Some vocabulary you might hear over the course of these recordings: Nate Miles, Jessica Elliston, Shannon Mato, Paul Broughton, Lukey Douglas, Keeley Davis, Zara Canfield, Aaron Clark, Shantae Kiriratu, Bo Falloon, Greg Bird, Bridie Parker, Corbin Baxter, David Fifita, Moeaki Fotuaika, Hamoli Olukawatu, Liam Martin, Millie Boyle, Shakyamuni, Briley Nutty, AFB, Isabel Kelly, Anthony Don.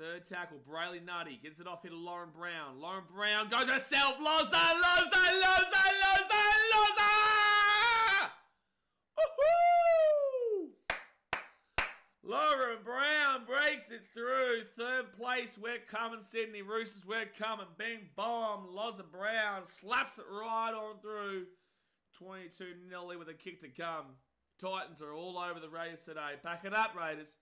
Third tackle, Briley Nutty gets it off here to Lauren Brown. Lauren Brown goes herself. Loza, Loza, Loza, Loza, Loza! Woohoo! Lauren Brown breaks it through. Third place, we're coming, Sydney Roosters, we're coming. Bing, bomb, Loza Brown slaps it right on through. 22-0 with a kick to come. Titans are all over the Raiders today. Pack it up, Raiders.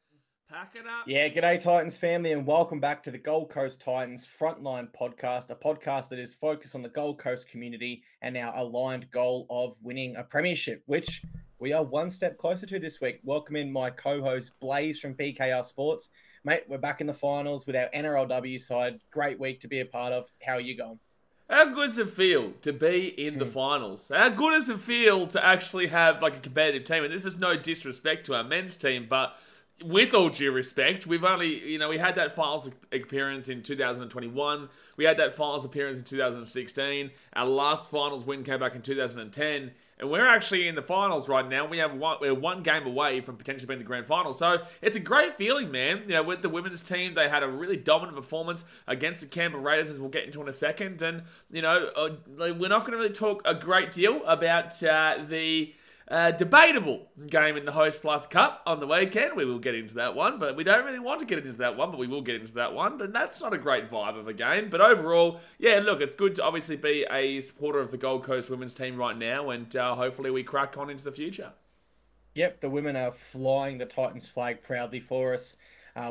Pack it up. Yeah, g'day Titans family and welcome back to the Gold Coast Titans Frontline Podcast, a podcast that is focused on the Gold Coast community and our aligned goal of winning a premiership, which we are one step closer to this week. Welcome in my co-host Blaze from BKR Sports. Mate, we're back in the finals with our NRLW side. Great week to be a part of. How are you going? How good does it feel to be in the finals? How good does it feel to actually have like a competitive team? And this is no disrespect to our men's team, but with all due respect, we've only, you know, we had that finals appearance in 2021. We had that finals appearance in 2016. Our last finals win came back in 2010. And we're actually in the finals right now. We have we're one game away from potentially being the grand final. So it's a great feeling, man. You know, with the women's team, they had a really dominant performance against the Canberra Raiders, as we'll get into in a second. And, you know, we're not going to really talk a great deal about the debatable game in the Host Plus Cup on the weekend. We will get into that one, but we don't really want to get into that one, but we will get into that one. But that's not a great vibe of a game. But overall, yeah, look, it's good to obviously be a supporter of the Gold Coast women's team right now, and hopefully we crack on into the future. Yep, the women are flying the Titans flag proudly for us.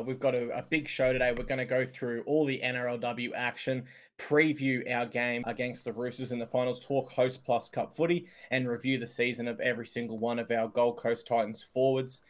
We've got a big show today. We're going to go through all the NRLW action, preview our game against the Roosters in the finals, talk Host Plus Cup footy, and review the season of every single one of our Gold Coast Titans forwards.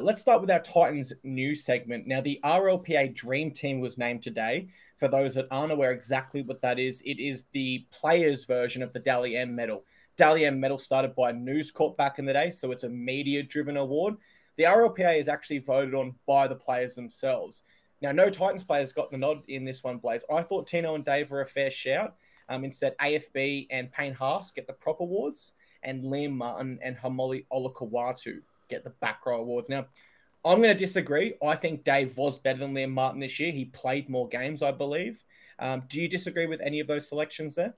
Let's start with our Titans news segment. Now, the RLPA Dream Team was named today. For those that aren't aware exactly what that is, it is the players' version of the Dally M medal. Dally M medal started by News Corp back in the day, so it's a media-driven award. The RLPA is actually voted on by the players themselves. Now, no Titans players got the nod in this one, Blaze. I thought Tino and Dave were a fair shout. Instead, AFB and Payne Haas get the prop awards, and Liam Martin and Hamoli Olukawatu get the back row awards. Now, I'm going to disagree. I think Dave was better than Liam Martin this year. He played more games, I believe. Do you disagree with any of those selections there?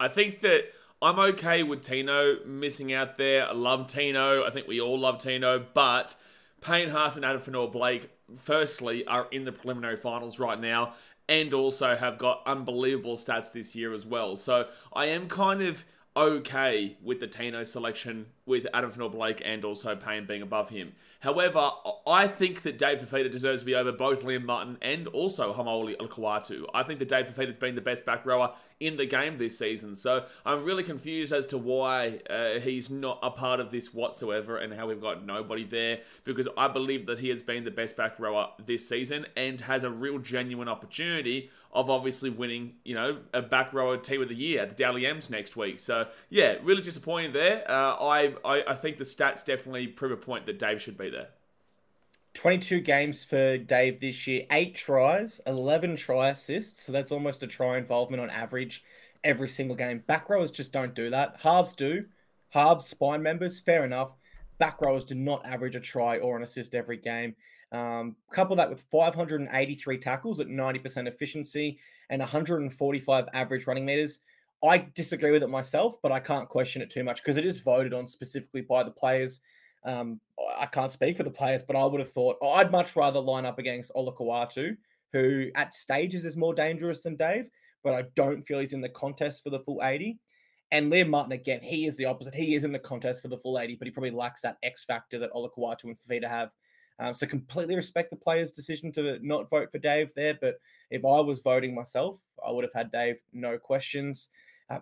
I think that I'm okay with Tino missing out there. I love Tino. I think we all love Tino. But Payne Haas and Adafanoa Blake, firstly, are in the preliminary finals right now and also have got unbelievable stats this year as well. So I am kind of okay with the Tino selection with Adafanoa Blake and also Payne being above him. However, I think that David Fifita deserves to be over both Liam Martin and also Hamoli Olukawatu. I think that David Fifita's been the best back rower in the game this season. So I'm really confused as to why he's not a part of this whatsoever and how we've got nobody there, because I believe that he has been the best back rower this season and has a real genuine opportunity of obviously winning, you know, a back rower team of the year at the Dally M's next week. So yeah, really disappointing there. I think the stats definitely prove a point that Dave should be there. 22 games for Dave this year, 8 tries, 11 try assists. So that's almost a try involvement on average every single game. Back rowers just don't do that. Halves do. Halves, spine members, fair enough. Back rowers do not average a try or an assist every game. Couple that with 583 tackles at 90% efficiency and 145 average running meters. I disagree with it myself, but I can't question it too much because it is voted on specifically by the players. I can't speak for the players, but I would have thought I'd much rather line up against Olukawatu, who at stages is more dangerous than Dave, but I don't feel he's in the contest for the full 80. And Liam Martin, again, he is the opposite. He is in the contest for the full 80, but he probably lacks that X factor that Olukawatu and Fifita have. So completely respect the players' decision to not vote for Dave there, but if I was voting myself, I would have had Dave, no questions.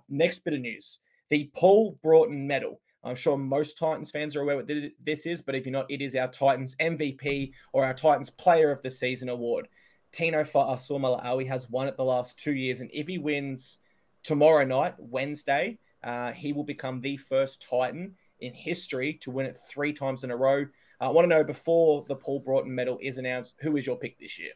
Next bit of news, the Paul Broughton medal. I'm sure most Titans fans are aware what this is, but if you're not, it is our Titans MVP or our Titans Player of the Season award. Tino Fa'asuamaleaui has won it the last 2 years, and if he wins tomorrow night, Wednesday, he will become the first Titan in history to win it 3 times in a row. I want to know, before the Paul Broughton medal is announced, who is your pick this year?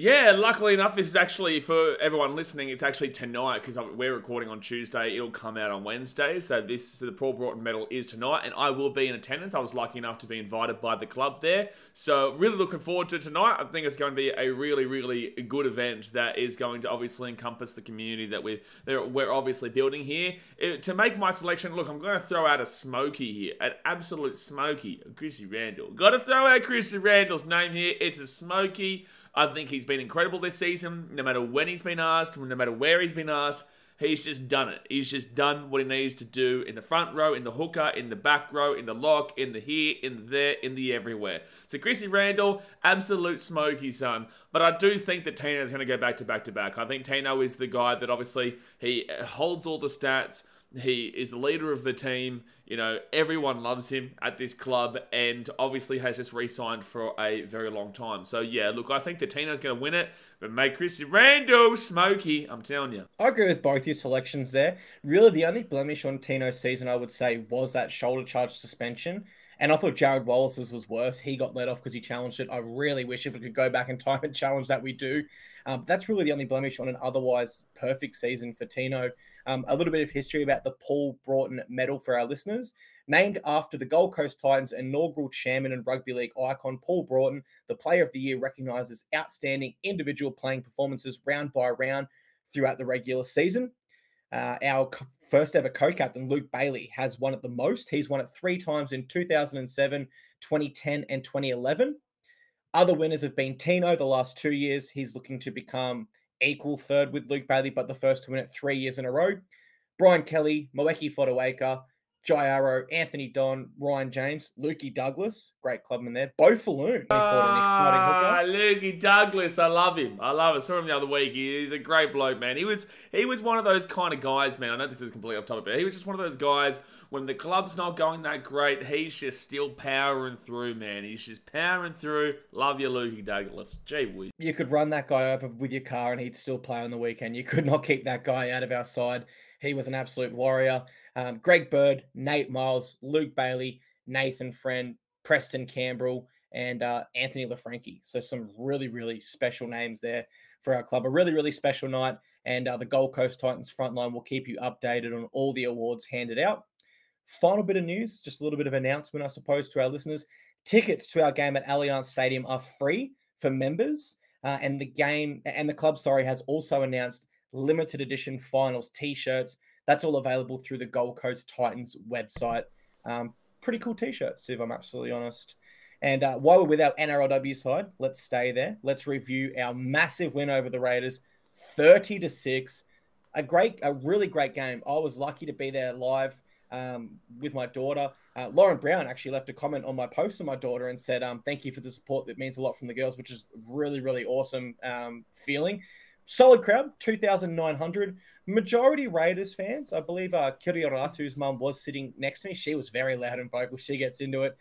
Yeah, luckily enough, this is actually, for everyone listening, it's actually tonight, because we're recording on Tuesday. It'll come out on Wednesday. So this, the Paul Broughton medal is tonight, and I will be in attendance. I was lucky enough to be invited by the club there. So really looking forward to tonight. I think it's going to be a really, really good event that is going to obviously encompass the community that we're obviously building here. To make my selection, look, I'm going to throw out a smoky here, an absolute smoky, Chrissy Randall. Got to throw out Chrissy Randall's name here. It's a smoky. I think he's been incredible this season. No matter when he's been asked, no matter where he's been asked, he's just done it. He's just done what he needs to do in the front row, in the hooker, in the back row, in the lock, in the here, in the there, in the everywhere. So Chrissy Randall, absolute smoky son. But I do think that Tino is going to go back to back to back. I think Tino is the guy that obviously he holds all the stats. He is the leader of the team. You know, everyone loves him at this club and obviously has just re-signed for a very long time. So, yeah, look, I think that Tino's going to win it, but make Chrissy Randall smoky, I'm telling you. I agree with both your selections there. Really, the only blemish on Tino's season, I would say, was that shoulder charge suspension. And I thought Jared Wallace's was worse. He got let off because he challenged it. I really wish if we could go back in time and challenge that, we do. But that's really the only blemish on an otherwise perfect season for Tino. A little bit of history about the Paul Broughton medal for our listeners. Named after the Gold Coast Titans inaugural chairman and rugby league icon, Paul Broughton, the Player of the Year recognises outstanding individual playing performances round by round throughout the regular season. Our first ever co-captain, Luke Bailey, has won it the most. He's won it 3 times in 2007, 2010 and 2011. Other winners have been Tino the last 2 years. He's looking to become equal third with Luke Bailey, but the first to win it 3 years in a row. Brian Kelly, Moeaki Fotuaika, Jairo, Anthony Don, Ryan James, Lukey Douglas, great clubman there. Bo Falloon. Lukey Douglas, I love him. I love it. Saw him the other week. He's a great bloke, man. He was one of those kind of guys, man. I know this is completely off topic, but he was just one of those guys when the club's not going that great, he's just still powering through, man. He's just powering through. Love you, Lukey Douglas. Gee whiz. You could run that guy over with your car and he'd still play on the weekend. You could not keep that guy out of our side. He was an absolute warrior. Greg Bird, Nate Miles, Luke Bailey, Nathan Friend, Preston Campbell, and Anthony LaFranchi. So some really, really special names there for our club. A really, really special night. And the Gold Coast Titans frontline will keep you updated on all the awards handed out. Final bit of news, just a little bit of announcement, I suppose, to our listeners. Tickets to our game at Allianz Stadium are free for members. And the game and the club, sorry, has also announced limited edition finals t-shirts. That's all available through the Gold Coast Titans website. Pretty cool t-shirts too, if I'm absolutely honest. And while we're with our NRLW side, let's stay there. Let's review our massive win over the Raiders, 30-6. A really great game. I was lucky to be there live with my daughter. Lauren Brown actually left a comment on my post to my daughter and said, thank you for the support. That means a lot from the girls, which is really, really awesome feeling. Solid crowd, 2,900. Majority Raiders fans. I believe Kiriratu's mum was sitting next to me. She was very loud and vocal. She gets into it.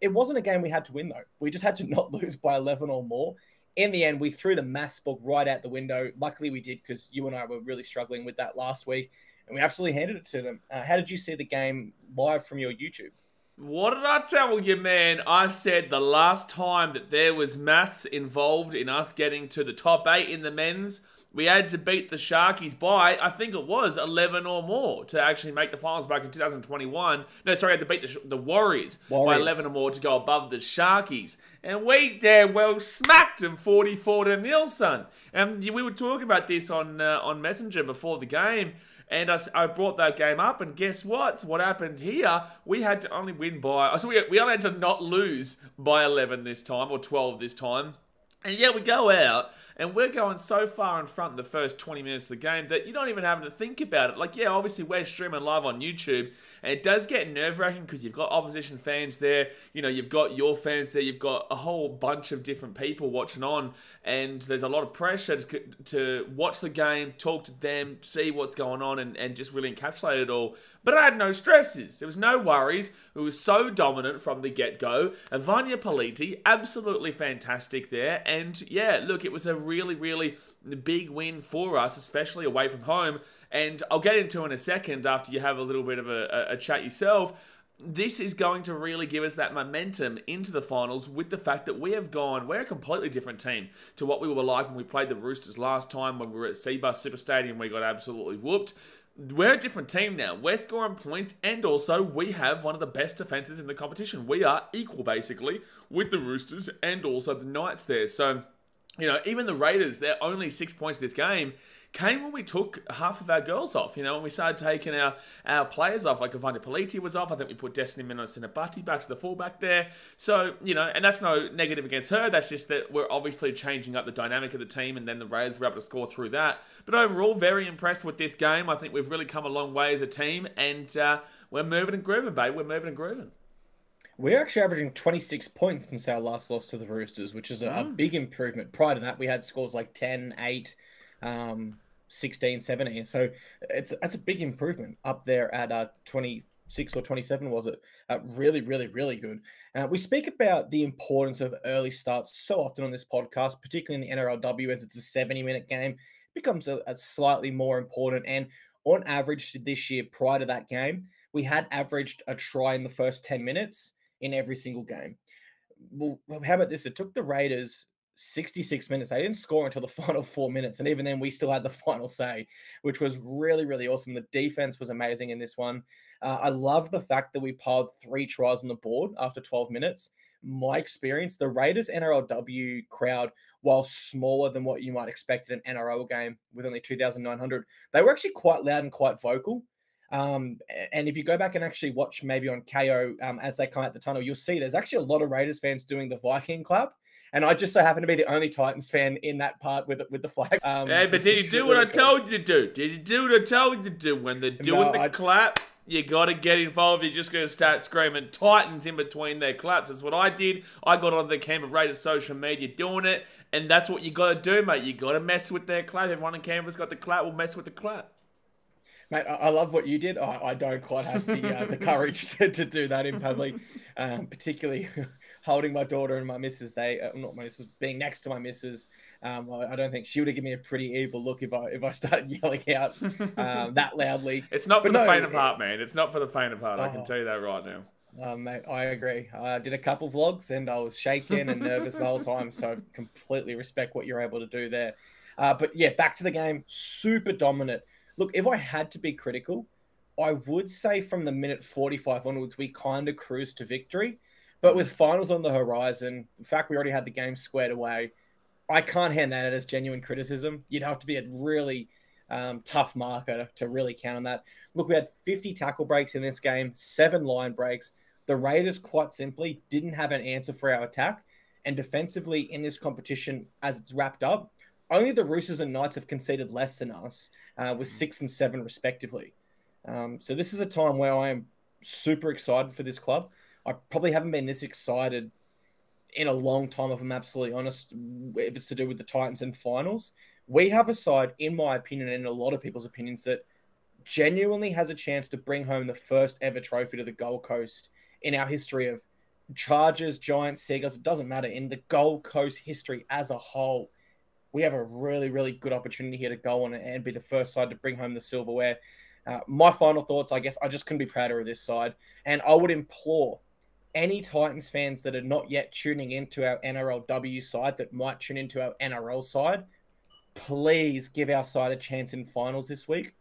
It wasn't a game we had to win, though. We just had to not lose by 11 or more. In the end, we threw the maths book right out the window. Luckily, we did, because you and I were really struggling with that last week, and we absolutely handed it to them. How did you see the game live from your YouTube? What did I tell you, man? I said the last time that there was maths involved in us getting to the top 8 in the men's, we had to beat the Sharkies by, I think it was 11 or more to actually make the finals back in 2021. No, sorry, I had to beat the Warriors by 11 or more to go above the Sharkies. And we damn well smacked them 44-0, son. And we were talking about this on Messenger before the game. And I brought that game up, and guess what? What happened here? We had to only win by... So we only had to not lose by 11 this time, or 12 this time. And yeah, we go out, and we're going so far in front in the first 20 minutes of the game that you're not even having to think about it. Like, yeah, obviously we're streaming live on YouTube, and it does get nerve-wracking because you've got opposition fans there, you know, you've got your fans there, you've got a whole bunch of different people watching on, and there's a lot of pressure to watch the game, talk to them, see what's going on, and just really encapsulate it all. But I had no stresses. There was no worries. It was so dominant from the get-go. Evania Paliti, absolutely fantastic there. And yeah, look, it was a really, really big win for us, especially away from home. And I'll get into it in a second after you have a little bit of a chat yourself. this is going to really give us that momentum into the finals, with the fact that we're a completely different team to what we were like when we played the Roosters last time, when we were at Seabus Super Stadium. We got absolutely whooped. We're a different team now. We're scoring points, and also we have one of the best defenses in the competition. We are equal, basically, with the Roosters and also the Knights there. So, you know, even the Raiders, they're only 6 points this game, came when we took half of our girls off, you know, and we started taking our players off, like Evania Paliti was off. I think we put Destiny Mino-Sinapati back to the fullback there. So, you know, and that's no negative against her. That's just that we're obviously changing up the dynamic of the team, and then the Raiders were able to score through that. But overall, very impressed with this game. I think we've really come a long way as a team, and we're moving and grooving, babe. We're moving and grooving. We're actually averaging 26 points since our last loss to the Roosters, which is a big improvement. Prior to that, we had scores like 10, 8, 16, 17. So that's a big improvement up there at 26 or 27, was it? Really, really, really good. We speak about the importance of early starts so often on this podcast, particularly in the NRLW, as it's a 70-minute game. It becomes a slightly more important. And on average this year, prior to that game, we had averaged a try in the first 10 minutes in every single game. Well, how about this? It took the Raiders 66 minutes. They didn't score until the final 4 minutes. And even then, we still had the final say, which was really, really awesome. The defense was amazing in this one. I love the fact that we piled 3 tries on the board after 12 minutes. My experience, the Raiders NRLW crowd, while smaller than what you might expect at an NRL game with only 2,900, they were actually quite loud and quite vocal. And if you go back and actually watch maybe on KO as they come out the tunnel, you'll see there's actually a lot of Raiders fans doing the Viking clap. And I just so happen to be the only Titans fan in that part with the flag. Hey, but did you do what I told you to do? Did you do what I told you to do? When they're doing the clap, you got to get involved. You're just going to start screaming Titans in between their claps. That's what I did. I got on the Canberra Raiders social media doing it. And that's what you got to do, mate. You got to mess with their clap. Everyone in Canberra's got the clap. We'll mess with the clap. Mate, I love what you did. I don't quite have the courage to do that in public, particularly holding my daughter and my missus. Not my missus, being next to my missus. I don't think she would have given me a pretty evil look if I started yelling out that loudly. It's not for the faint of heart, man. It's not for the faint of heart. I can tell you that right now. Mate, I agree. I did a couple vlogs and I was shaking and nervous the whole time. So I completely respect what you're able to do there. But yeah, back to the game. Super dominant. Look, if I had to be critical, I would say from the minute 45 onwards, we kind of cruised to victory. But with finals on the horizon, in fact, we already had the game squared away. I can't hand that as genuine criticism. You'd have to be a really tough marker to really count on that. Look, we had 50 tackle breaks in this game, 7 line breaks. The Raiders, quite simply, didn't have an answer for our attack. And defensively in this competition, as it's wrapped up, only the Roosters and Knights have conceded less than us, with 6 and 7 respectively. So this is a time where I am super excited for this club. I probably haven't been this excited in a long time, if I'm absolutely honest, if it's to do with the Titans and finals. We have a side, in my opinion, and in a lot of people's opinions, that genuinely has a chance to bring home the first ever trophy to the Gold Coast in our history of Chargers, Giants, Seagulls. It doesn't matter. In the Gold Coast history as a whole, we have a really, really good opportunity here to go on and be the first side to bring home the silverware. My final thoughts, I guess, I just couldn't be prouder of this side. And I would implore any Titans fans that are not yet tuning into our NRLW side, that might tune into our NRL side, please give our side a chance in finals this week.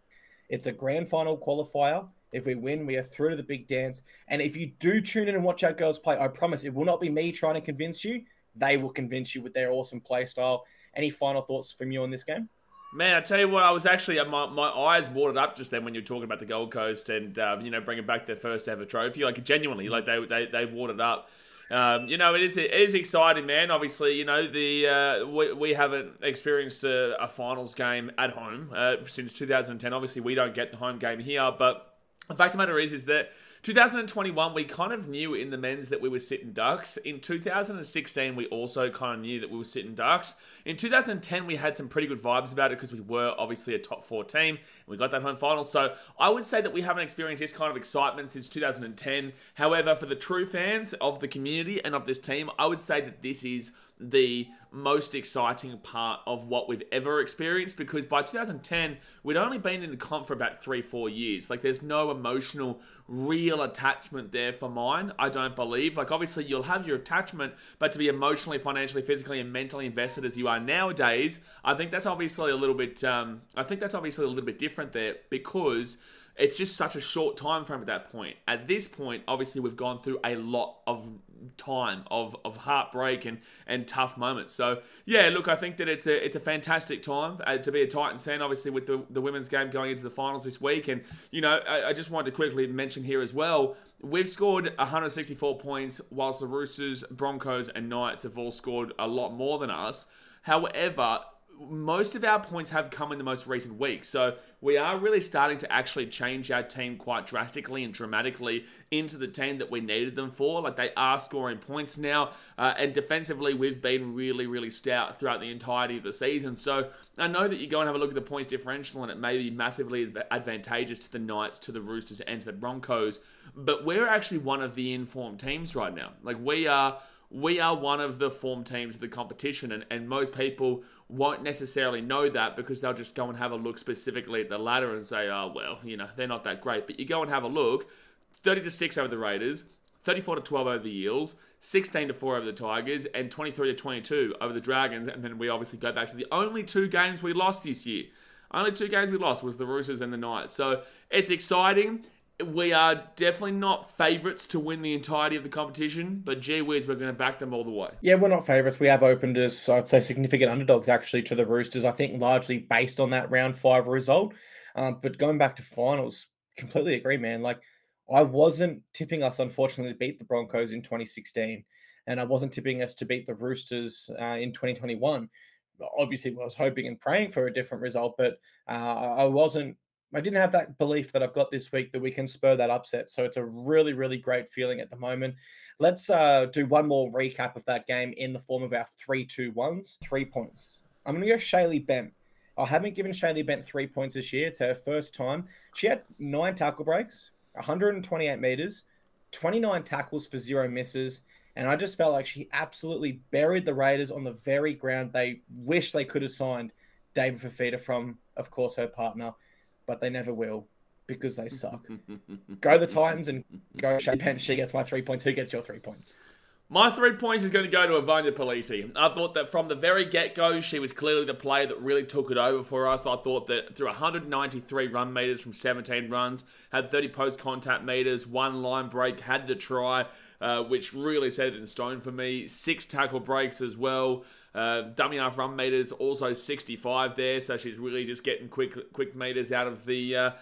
It's a grand final qualifier. If we win, we are through to the big dance. And if you do tune in and watch our girls play, I promise it will not be me trying to convince you. They will convince you with their awesome play style. Any final thoughts from you on this game? Man, I tell you what, I was actually, my eyes watered up just then when you were talking about the Gold Coast and, you know, bringing back their first ever trophy. Like, genuinely, like, they watered up. You know, it is exciting, man. Obviously, you know, we haven't experienced a finals game at home since 2010. Obviously, we don't get the home game here, but the fact of the matter is that 2021, we kind of knew in the men's that we were sitting ducks. In 2016, we also kind of knew that we were sitting ducks. In 2010, we had some pretty good vibes about it because we were obviously a top 4 team. And we got that home final. So I would say that we haven't experienced this kind of excitement since 2010. However, for the true fans of the community and of this team, I would say that this is the most exciting part of what we've ever experienced, because by 2010, we'd only been in the comp for about 3-4 years. Like, there's no emotional, real attachment there for mine, I don't believe. Like, obviously, you'll have your attachment, but to be emotionally, financially, physically, and mentally invested as you are nowadays, I think that's obviously a little bit, different there, because it's just such a short time frame at that point. At this point, obviously, we've gone through a lot of time of heartbreak and tough moments. So, yeah, look, I think that it's a fantastic time to be a Titans fan, obviously, with the women's game going into the finals this week. And, you know, I just wanted to quickly mention here as well, we've scored 164 points, whilst the Roosters, Broncos, and Knights have all scored a lot more than us. However, most of our points have come in the most recent weeks. So we are really starting to actually change our team quite drastically and dramatically into the team that we needed them for. Like, they are scoring points now. And defensively, we've been really, really stout throughout the entirety of the season. So I know that you go and have a look at the points differential, and it may be massively advantageous to the Knights, to the Roosters, and to the Broncos. But we're actually one of the in-form teams right now. Like, we are one of the form teams of the competition, and most people won't necessarily know that, because they'll just go and have a look specifically at the ladder and say, oh, well, you know, they're not that great. But you go and have a look, 30-6 over the Raiders, 34-12 over the Eels, 16-4 over the Tigers, and 23-22 over the Dragons. And then we obviously go back to the only two games we lost this year. Only two games we lost was the Roosters and the Knights. So it's exciting. We are definitely not favourites to win the entirety of the competition, but gee whiz, we're going to back them all the way. Yeah, we're not favourites. We have opened as, I'd say, significant underdogs, actually, to the Roosters, I think largely based on that round 5 result. But going back to finals, completely agree, man. Like, I wasn't tipping us, unfortunately, to beat the Broncos in 2016, and I wasn't tipping us to beat the Roosters in 2021. Obviously, I was hoping and praying for a different result, but I didn't have that belief that I've got this week that we can spur that upset. So it's a really, really great feeling at the moment. Let's do one more recap of that game in the form of our 3-2-1s. 3 points. I'm going to go Shaylee Bent. I haven't given Shaylee Bent 3 points this year. It's her first time. She had 9 tackle breaks, 128 meters, 29 tackles for 0 misses. And I just felt like she absolutely buried the Raiders on the very ground they wish they could have signed David Fifita from, of course, her partner. But they never will, because they suck. Go the Titans and go Shaylee Bent. She gets my 3 points. Who gets your 3 points? My 3 points is going to go to Evania Paliti. I thought that from the very get-go, she was clearly the player that really took it over for us. I thought that through 193 run meters from 17 runs, had 30 post-contact meters, 1 line break, had the try, which really set it in stone for me. 6 tackle breaks as well. Dummy half run meters, also 65 there, so she's really just getting quick meters out of the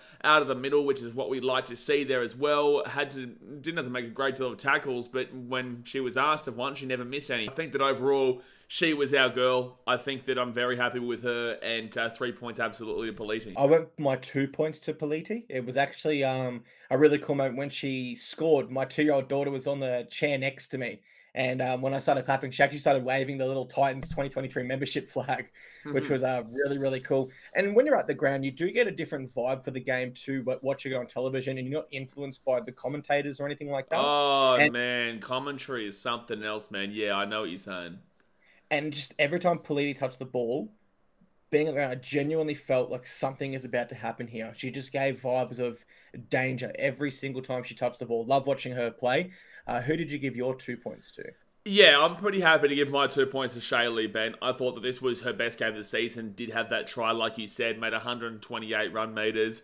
middle, which is what we like to see there as well. Didn't have to make a great deal of tackles, but when she was asked of one, she never missed any. I think that overall, she was our girl. I think that I'm very happy with her, and 3 points absolutely to Paliti. I went my 2 points to Paliti. It was actually a really cool moment when she scored. My 2-year-old daughter was on the chair next to me, and when I started clapping, she actually started waving the little Titans 2023 membership flag, which was really, really cool. And when you're at the ground, you do get a different vibe for the game to what you go on television, and you're not influenced by the commentators or anything like that. Oh, man, commentary is something else, man. Yeah, I know what you're saying. And just every time Paliti touched the ball, being around, I genuinely felt like something is about to happen here. She just gave vibes of danger every single time she touched the ball. Love watching her play. Who did you give your 2 points to? Yeah, I'm pretty happy to give my 2 points to Shaylee Bent. I thought that this was her best game of the season. Did have that try, like you said, made 128 run meters.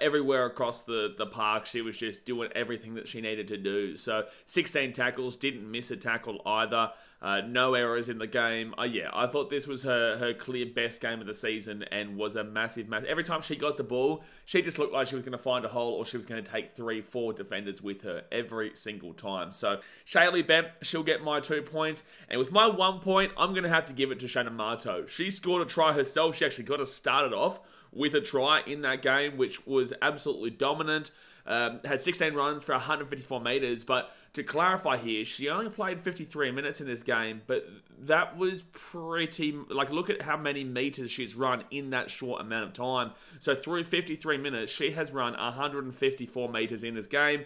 Everywhere across the park, she was just doing everything that she needed to do. So 16 tackles, didn't miss a tackle either. No errors in the game. Yeah, I thought this was her clear best game of the season, and was a massive match. Every time she got the ball, she just looked like she was going to find a hole, or she was going to take 3-4 defenders with her every single time. So Shaylee Bent, she'll get my 2 points. And with my 1 point, I'm going to have to give it to Shannon Mato. She scored a try herself. She actually got us started off with a try in that game, which was absolutely dominant. Had 16 runs for 154 meters. But to clarify here, she only played 53 minutes in this game, but that was pretty... Like, look at how many meters she's run in that short amount of time. So through 53 minutes, she has run 154 meters in this game.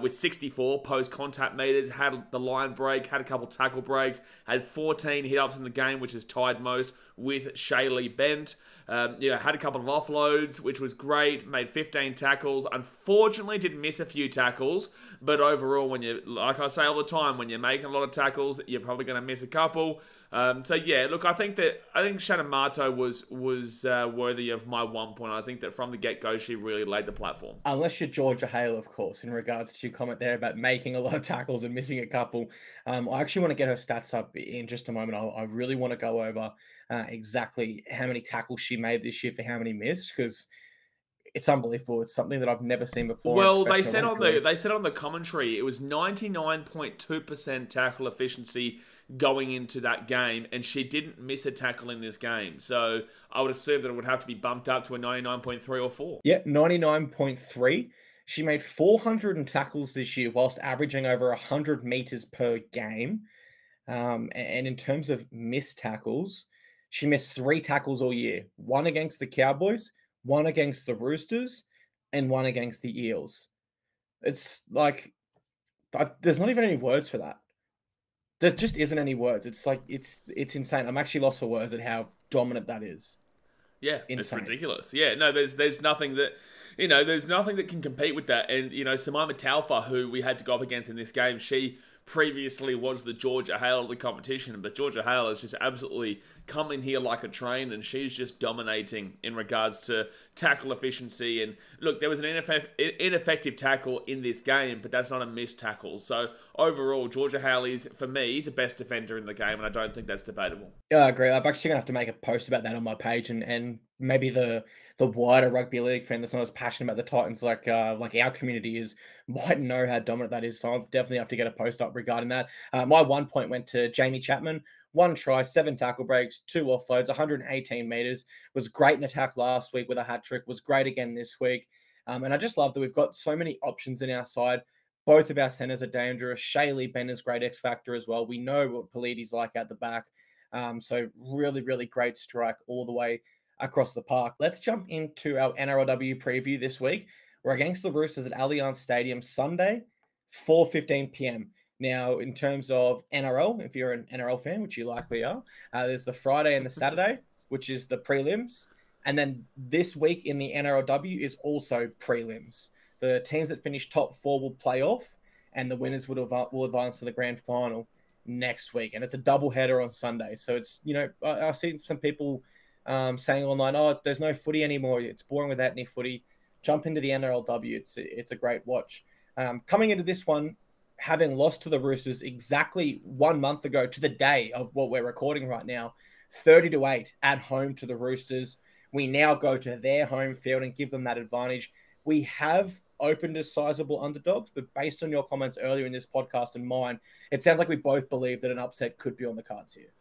with 64 post-contact meters, had the line break, had a couple tackle breaks, had 14 hit-ups in the game, which is tied most with Shaylee Bent. You know, had a couple of offloads, which was great, made 15 tackles. Unfortunately, did miss a few tackles, but overall, when you, like I say all the time, when you're making a lot of tackles, you're probably going to miss a couple. So yeah, look, I think Shannon Mato was worthy of my 1 point. I think that from the get-go, she really laid the platform. Unless you're Georgia Hale, of course, in regards to your comment there about making a lot of tackles and missing a couple. I actually want to get her stats up in just a moment. I really want to go over exactly how many tackles she made this year for how many missed, because it's unbelievable. It's something that I've never seen before. Well, they said on the commentary it was 99.2% tackle efficiency going into that game, and she didn't miss a tackle in this game. So I would assume that it would have to be bumped up to a 99.3 or 4. Yeah, 99.3. She made 400 tackles this year, whilst averaging over 100 meters per game. And in terms of missed tackles, she missed 3 tackles all year: one against the Cowboys, one against the Roosters, and one against the Eels. It's like, there's not even any words for that. There just isn't any words. It's like, it's insane. I'm actually lost for words at how dominant that is. Yeah, insane. It's ridiculous. Yeah, no, there's nothing that, you know, there's nothing that can compete with that. And, you know, Samaima Taufa, who we had to go up against in this game, she previously was the Georgia Hale of the competition, but Georgia Hale has just absolutely come in here like a train, and she's just dominating in regards to tackle efficiency. And look, there was an ineffective tackle in this game, but that's not a missed tackle. So overall, Georgia Hale is, for me, the best defender in the game, and I don't think that's debatable. Yeah, I agree. I'm actually going to have to make a post about that on my page, and maybe the wider rugby league fan that's not as passionate about the Titans like our community is might know how dominant that is. So I'll definitely have to get a post up regarding that. My 1 point went to Jamie Chapman. 1 try, 7 tackle breaks, 2 offloads, 118 meters. Was great in attack last week with a hat trick. Was great again this week. And I just love that we've got so many options in our side. Both of our centers are dangerous. Shaylee Bent is great X factor as well. We know what Paliti's like at the back. So really, really great strike all the way across the park. Let's jump into our NRLW preview this week. We're against the Roosters at Allianz Stadium Sunday, 4:15 p.m. Now, in terms of NRL, if you're an NRL fan, which you likely are, there's the Friday and the Saturday, which is the prelims. And then this week in the NRLW is also prelims. The teams that finish top 4 will play off, and the winners will advance to the grand final next week. And it's a doubleheader on Sunday. So it's, you know, I've seen some people saying online, oh, there's no footy anymore. It's boring without any footy. Jump into the NRLW. It's a great watch. Coming into this one, having lost to the Roosters exactly 1 month ago to the day of what we're recording right now, 30-8 at home to the Roosters. We now go to their home field and give them that advantage. We have opened as sizable underdogs, but based on your comments earlier in this podcast and mine, it sounds like we both believe that an upset could be on the cards here.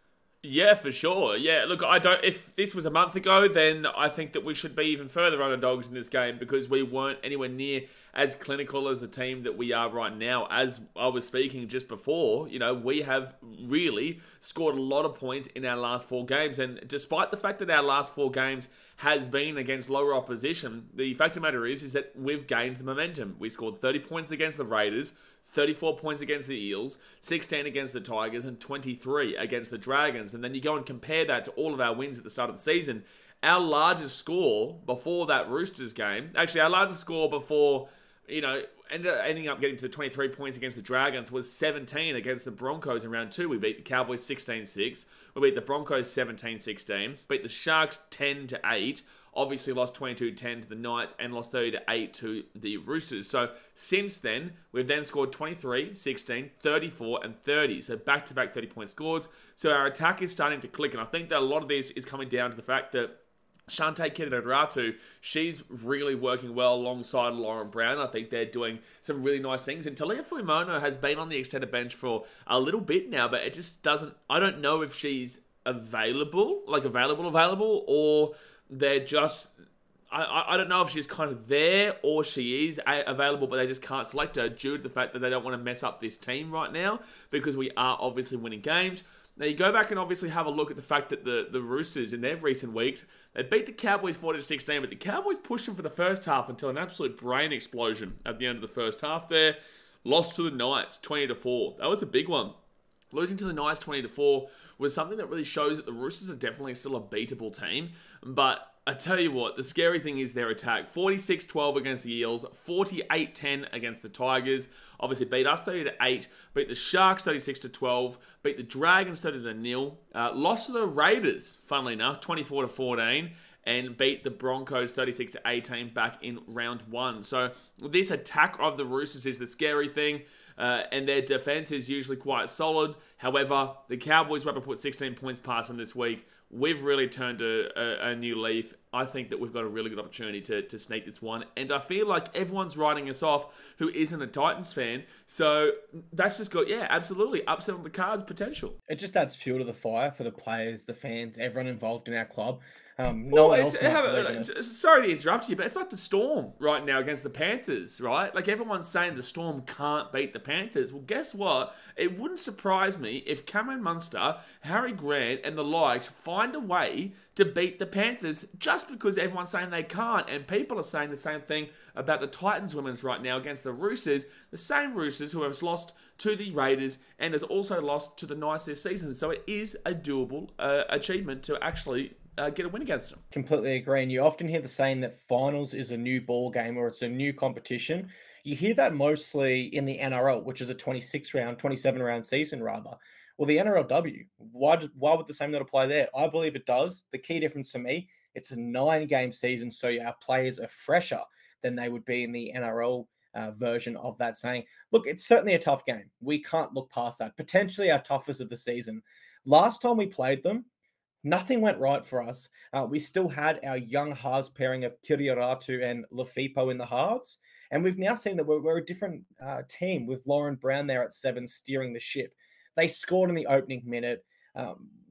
Yeah, for sure. Yeah, look, I don't. If this was a month ago, then I think that we should be even further underdogs in this game because we weren't anywhere near as clinical as the team that we are right now. As I was speaking just before, you know, we have really scored a lot of points in our last 4 games, and despite the fact that our last 4 games has been against lower opposition, the fact of the matter is that we've gained the momentum. We scored 30 points against the Raiders, 34 points against the Eels, 16 against the Tigers, and 23 against the Dragons. And then you go and compare that to all of our wins at the start of the season. Our largest score before that Roosters game, actually our largest score before, you know, ending up getting to 23 points against the Dragons was 17 against the Broncos in round 2. We beat the Cowboys 16-6. We beat the Broncos 17-16. Beat the Sharks 10-8. Obviously lost 22-10 to the Knights and lost 30-8 to the Roosters. So since then, we've then scored 23, 16, 34, and 30. So back-to-back 30-point scores. So our attack is starting to click. And I think that a lot of this is coming down to the fact that Shantae Kiriratu, she's really working well alongside Lauren Brown. I think they're doing some really nice things. And Talia Fuimaono has been on the extended bench for a little bit now, but it just doesn't... I don't know if she's available, like available, or... they're just, I don't know if she's kind of there or she is available, but they just can't select her due to the fact that they don't want to mess up this team right now because we are obviously winning games. Now, you go back and obviously have a look at the fact that the Roosters, in their recent weeks, they beat the Cowboys 40-16, but the Cowboys pushed them for the first half until an absolute brain explosion at the end of the first half there. Lost to the Knights, 20-4. That was a big one. Losing to the Knights 20-4 was something that really shows that the Roosters are definitely still a beatable team. But I tell you what, the scary thing is their attack. 46-12 against the Eels, 48-10 against the Tigers. Obviously beat us 30-8, beat the Sharks 36-12, beat the Dragons 30-0, lost to the Raiders, funnily enough, 24-14, and beat the Broncos 36-18 back in round one. So this attack of the Roosters is the scary thing. And their defense is usually quite solid. However, the Cowboys were able to put 16 points past them this week. We've really turned a new leaf. I think that we've got a really good opportunity to sneak this one. And I feel like everyone's writing us off who isn't a Titans fan. So that's just got, yeah, absolutely, upset on the cards potential. It just adds fuel to the fire for the players, the fans, everyone involved in our club. Sorry to interrupt you, but it's like the Storm right now against the Panthers, right? Like everyone's saying the Storm can't beat the Panthers. Well, guess what? It wouldn't surprise me if Cameron Munster, Harry Grant, and the likes find a way to beat the Panthers just because everyone's saying they can't. And people are saying the same thing about the Titans women's right now against the Roosters, the same Roosters who have lost to the Raiders and has also lost to the Knights this season. So it is a doable achievement to actually get a win against them. Completely agree. And you often hear the saying that finals is a new ball game or it's a new competition. You hear that mostly in the NRL, which is a 27-round season rather. Well, the NRLW, why would the same not apply there? I believe it does. The key difference to me, it's a 9-game season, so our players are fresher than they would be in the NRL version of that saying. Look, it's certainly a tough game. We can't look past that. Potentially our toughest of the season. Last time we played them, nothing went right for us. We still had our young halves pairing of Kiriratu and Lefipo in the halves. And we've now seen that we're a different team with Lauren Brown there at 7 steering the ship. They scored in the opening minute.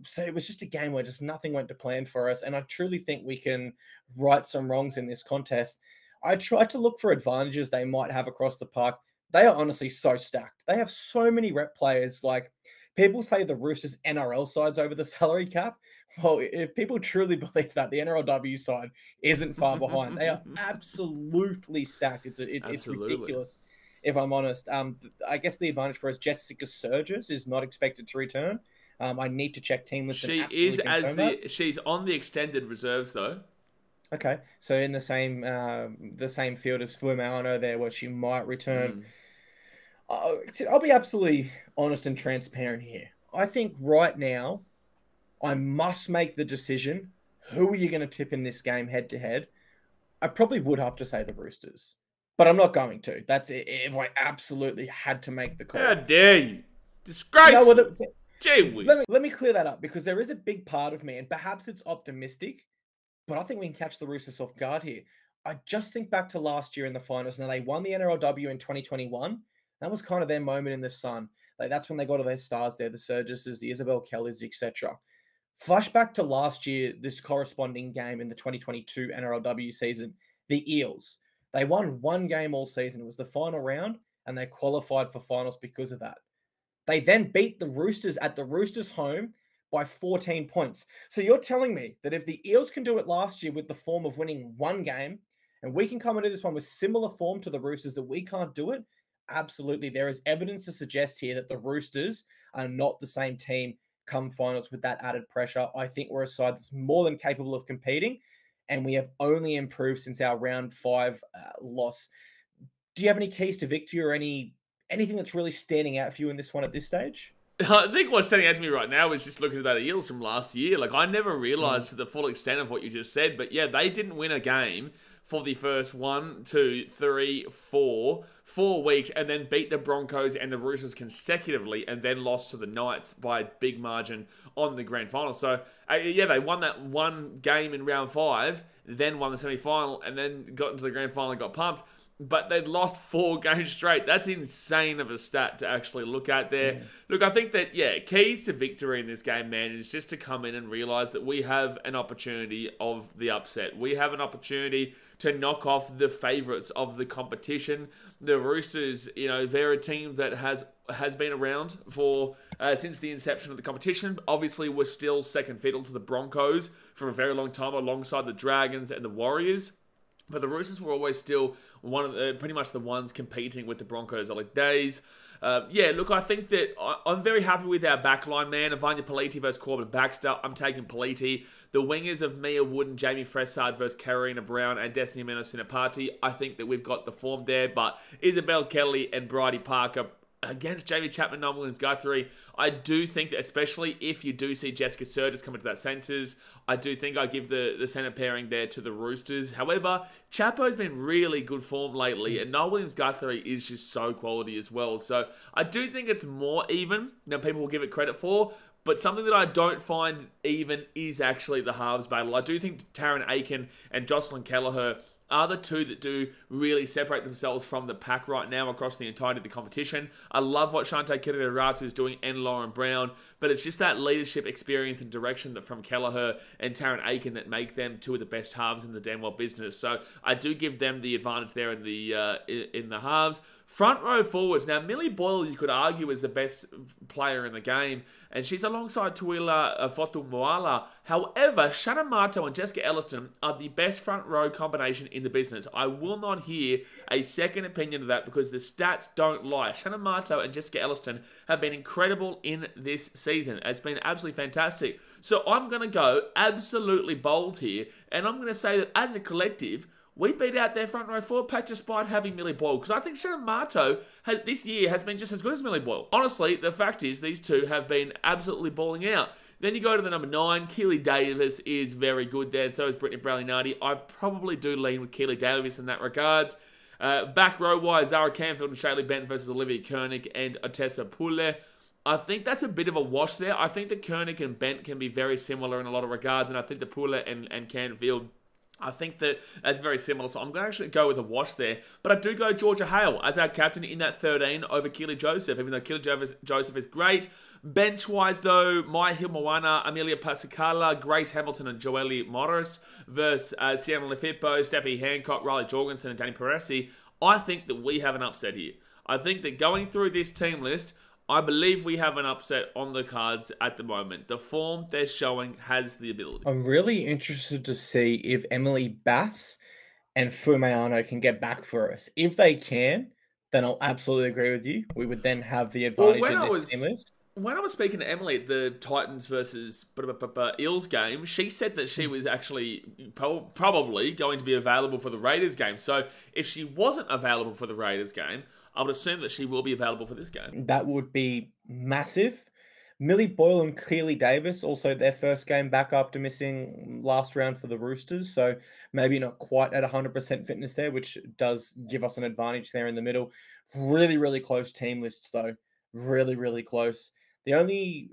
So it was just a game where just nothing went to plan for us. And I truly think we can right some wrongs in this contest. I tried to look for advantages they might have across the park. They are honestly so stacked. They have so many rep players. Like, people say the Roosters NRL side's over the salary cap. Well, if people truly believe that, the NRLW side isn't far behind. They are absolutely stacked. It's ridiculous, if I'm honest. I guess the advantage for us, Jessica Surges is not expected to return. I need to check team list. She is she's on the extended reserves though. Okay, so in the same field as Fuimaono there, where she might return. I'll be absolutely honest and transparent here. I think right now, I must make the decision. Who are you going to tip in this game head-to-head? I probably would have to say the Roosters, but I'm not going to. That's it, if I absolutely had to make the call. How dare you? Disgraceful. No, well, gee whiz. Let me clear that up, because there is a big part of me, and perhaps it's optimistic, but I think we can catch the Roosters off guard here. I just think back to last year in the finals. Now, they won the NRLW in 2021. That was kind of their moment in the sun. Like, that's when they got all their stars there, the Surgises, the Isabel Kellys, etc. Flashback to last year, this corresponding game in the 2022 NRLW season, the Eels. They won 1 game all season. It was the final round, and they qualified for finals because of that. They then beat the Roosters at the Roosters' home by 14 points. So you're telling me that if the Eels can do it last year with the form of winning 1 game, and we can come into this one with similar form to the Roosters, that we can't do it? Absolutely. There is evidence to suggest here that the Roosters are not the same team come finals with that added pressure. I think we're a side that's more than capable of competing, and we have only improved since our round 5 loss. Do you have any keys to victory or anything that's really standing out for you in this one at this stage? I think what's standing out to me right now is just looking at that Eels from last year. Like, I never realized to the full extent of what you just said, but yeah, they didn't win a game for the first 4 weeks, and then beat the Broncos and the Roosters consecutively, and then lost to the Knights by a big margin on the grand final. So, yeah, they won that 1 game in round 5, then won the semi-final, and then got into the grand final and got pumped. but they'd lost 4 games straight. That's insane of a stat to actually look at there. Yeah. Look, I think that, yeah, keys to victory in this game, man, is just to come in and realise that we have an opportunity of the upset. We have an opportunity to knock off the favourites of the competition. The Roosters, you know, they're a team that has been around for since the inception of the competition. Obviously, we're still second fiddle to the Broncos for a very long time alongside the Dragons and the Warriors. But the Roosters were always still one of the, pretty much the ones competing with the Broncos early days. Yeah, look, I think that I'm very happy with our backline, man. Evania Paliti versus Corbin Baxter. I'm taking Paliti. The wingers of Mia Wood and Jamie Fressard versus Karina Brown and Destiny Mino-Sinapati. I think that we've got the form there, but Isabel Kelly and Bridie Parker against Jamie Chapman, Noel and Guthrie. I do think, especially if you do see Jessica Sergis come into that centres, I do think I give the centre pairing there to the Roosters. However, Chapo's been really good form lately, and Noel Williams-Guthrie is just so quality as well. So I do think it's more even than people will give it credit for. But something that I don't find even is actually the halves battle. I do think Taryn Aiken and Jocelyn Kelleher are the two that do really separate themselves from the pack right now across the entirety of the competition. I love what Shantae Kiriratu is doing and Lauren Brown, but it's just that leadership experience and direction that from Kelleher and Taryn Aiken that make them two of the best halves in the damn well business. So I do give them the advantage there in the halves. Front row forwards. Now, Millie Boyle, you could argue, is the best player in the game, and she's alongside Tuila Fotumaola. However, Shannon Mato and Jessica Elliston are the best front row combination in the business. I will not hear a second opinion of that because the stats don't lie. Shannon Mato and Jessica Elliston have been incredible in this season. It's been absolutely fantastic. So I'm going to go absolutely bold here, and I'm going to say that as a collective, we beat out their front row forward pack despite having Millie Boyle. Because I think Shannon Mato this year has been just as good as Millie Boyle. Honestly, the fact is these two have been absolutely balling out. Then you go to the number 9. Keeley Davis is very good there. And so is Brittany Bralinardi. I probably do lean with Keeley Davis in that regards. Back row-wise, Zara Canfield and Shaylee Bent versus Olivia Koenig and Otessa Pule. I think that's a bit of a wash there. I think that Koenig and Bent can be very similar in a lot of regards. And I think the Pule and Canfield, I think that that's very similar, so I'm going to actually go with a wash there. But I do go Georgia Hale as our captain in that 13 over Keeley Joseph, even though Keeley Joseph is great. Bench-wise, though, Mai Hilmoana, Amelia Pasicala, Grace Hamilton, and Joelle Morris versus Sienna Lefippo, Steffi Hancock, Riley Jorgensen, and Danny Peresi. I think that we have an upset here. I think that going through this team list, I believe we have an upset on the cards at the moment. The form they're showing has the ability. I'm really interested to see if Emily Bass and Fuimaono can get back for us. If they can, then I'll absolutely agree with you. We would then have the advantage of this team list. When I was speaking to Emily at the Titans versus Eels game, she said that she was actually probably going to be available for the Raiders game. So if she wasn't available for the Raiders game, I would assume that she will be available for this game. That would be massive. Millie Boyle and Keeley Davis, also their first game back after missing last round for the Roosters. So maybe not quite at 100% fitness there, which does give us an advantage there in the middle. Really, really close team lists, though. Really, really close. The only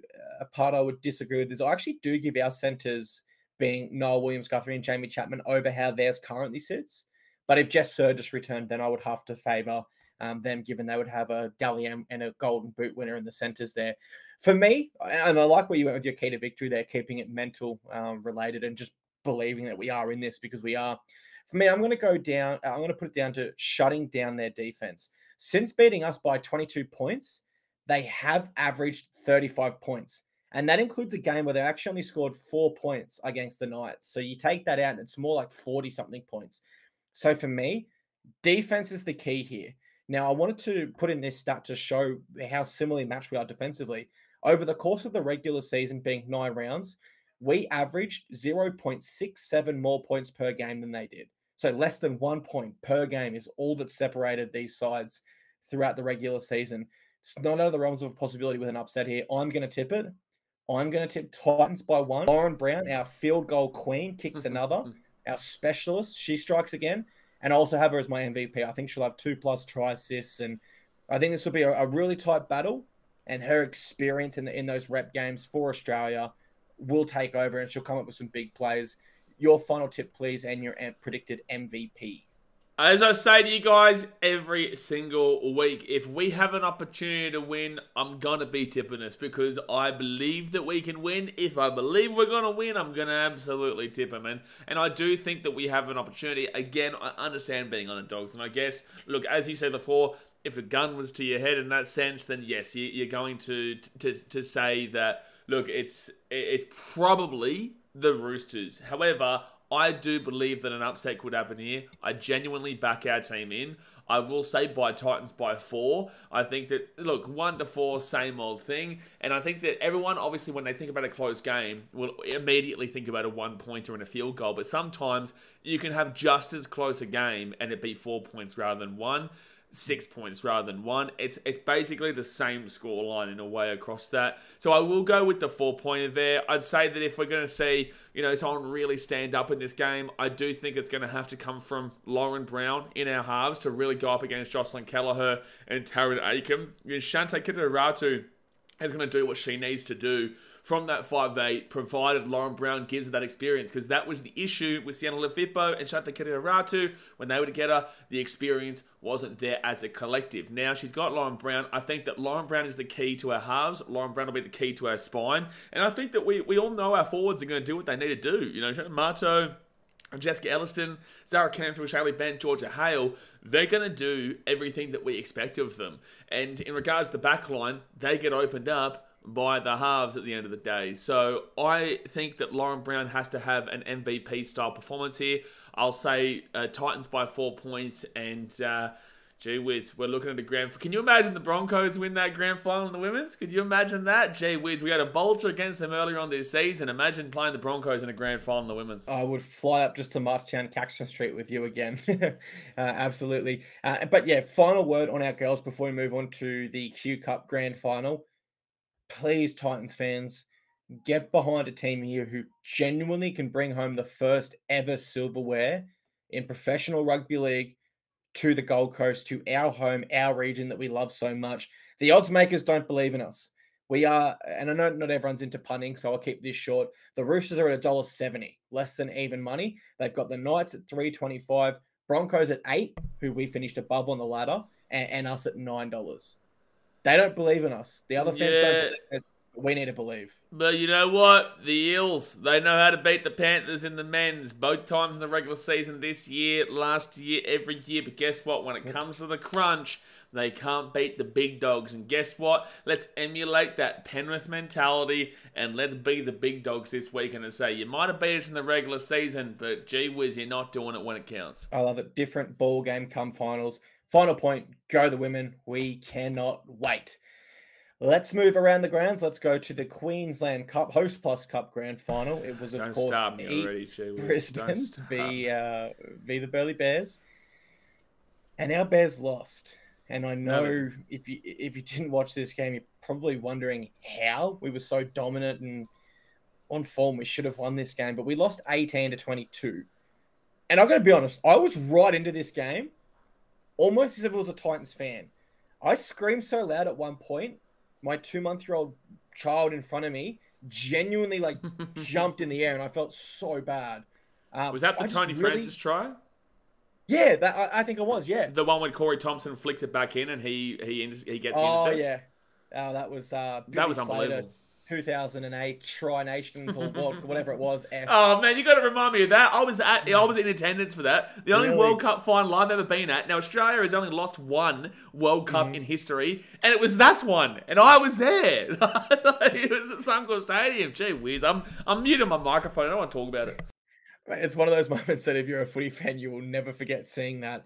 part I would disagree with is I actually do give our centres, being Noel Williams-Guthrie and Jamie Chapman, over how theirs currently sits. But if Jess Sergis returned, then I would have to favour them, given they would have a Dally M and a Golden Boot winner in the centres there. For me, and I like where you went with your key to victory there, keeping it mental related and just believing that we are in this because we are. For me, I'm going to go down, I'm going to put it down to shutting down their defence. Since beating us by 22 points, they have averaged 35 points. And that includes a game where they actually only scored 4 points against the Knights. So you take that out and it's more like 40-something points. So for me, defence is the key here. Now, I wanted to put in this stat to show how similarly matched we are defensively. Over the course of the regular season, being 9 rounds, we averaged 0.67 more points per game than they did. So less than 1 point per game is all that separated these sides throughout the regular season. It's not out of the realms of a possibility with an upset here. I'm going to tip it. I'm going to tip Titans by 1. Lauren Brown, our field goal queen, kicks another. Our specialist, she strikes again. And I also have her as my MVP. I think she'll have 2+ try assists. And I think this will be a really tight battle. And her experience in those rep games for Australia will take over. And she'll come up with some big plays. Your final tip, please, and your predicted MVP. As I say to you guys every single week, if we have an opportunity to win, I'm going to be tipping us because I believe that we can win. If I believe we're going to win, I'm going to absolutely tip them. And I do think that we have an opportunity. Again, I understand being on the dogs. And I guess, look, as you said before, if a gun was to your head in that sense, then yes, you're going to say that, look, it's probably the Roosters. However, I do believe that an upset could happen here. I genuinely back our team in. I will say by Titans by 4. I think that, look, 1 to 4, same old thing. And I think that everyone, obviously, when they think about a close game, will immediately think about a 1-pointer and a field goal. But sometimes you can have just as close a game and it be 4 points rather than 1. 6 points rather than 1. It's basically the same score line in a way across that. So I will go with the 4-pointer there. I'd say that if we're going to see, you know, someone really stand up in this game, I do think it's going to have to come from Lauren Brown in our halves to really go up against Jocelyn Kelleher and Taryn Aiken. And Shantae Kiriratu is going to do what she needs to do from that 5'8", provided Lauren Brown gives her that experience, because that was the issue with Sienna Lefippo and Shanta Kiriratu. When they were together, the experience wasn't there as a collective. Now she's got Lauren Brown. I think that Lauren Brown is the key to our halves. Lauren Brown will be the key to our spine. And I think that we all know our forwards are going to do what they need to do. You know, Shannon Mato, Jessica Elliston, Zara Canfield, Shaylee Bent, Georgia Hale, they're going to do everything that we expect of them. And in regards to the back line, they get opened up by the halves at the end of the day. So I think that Lauren Brown has to have an MVP-style performance here. I'll say Titans by 4 points and... Gee whiz, we're looking at a grand final. Can you imagine the Broncos win that grand final in the women's? Could you imagine that? Gee whiz, we had a bolter against them earlier on this season. Imagine playing the Broncos in a grand final in the women's. I would fly up just to Marchtown, Caxton Street with you again. Absolutely. But yeah, final word on our girls before we move on to the Q Cup grand final. Please, Titans fans, get behind a team here who genuinely can bring home the first ever silverware in professional rugby league to the Gold Coast, to our home, our region that we love so much. The odds makers don't believe in us. We are, and I know not everyone's into punting, so I'll keep this short. The Roosters are at $1.70, less than even money. They've got the Knights at $3.25, Broncos at $8, who we finished above on the ladder, and us at $9. They don't believe in us. The other fans don't believe in us. We need to believe. But you know what? The Eels, they know how to beat the Panthers in the men's. Both times in the regular season this year, last year, every year. But guess what? When it comes to the crunch, they can't beat the big dogs. And guess what? Let's emulate that Penrith mentality and let's be the big dogs this weekend and say, you might have beat us in the regular season, but gee whiz, you're not doing it when it counts. I love it. Different ball game come finals. Final point, go the women. We cannot wait. Let's move around the grounds. Let's go to the Queensland Cup, Host Plus Cup Grand Final. It was, of course, Brisbane v the Burleigh Bears. And our Bears lost. And I know if you didn't watch this game, you're probably wondering how we were so dominant and on form. We should have won this game, but we lost 18-22. And I've got to be honest, I was right into this game, almost as if I was a Titans fan. I screamed so loud at one point. My 2-month-old child in front of me genuinely like jumped in the air, and I felt so bad. Was that the Tony Francis try? Yeah, that I think it was. Yeah, the one when Corey Thompson flicks it back in, and he gets the intercept. Oh yeah, that was unbelievable. 2008 Tri Nations or whatever it was. Oh man, you got to remind me of that. I was in attendance for that. The only World Cup final I've ever been at. Now Australia has only lost one World Cup in history, and it was that one, and I was there. It was at Suncorp Stadium. Gee whiz, I'm muting my microphone. I don't want to talk about it. It's one of those moments that if you're a footy fan, you will never forget seeing that.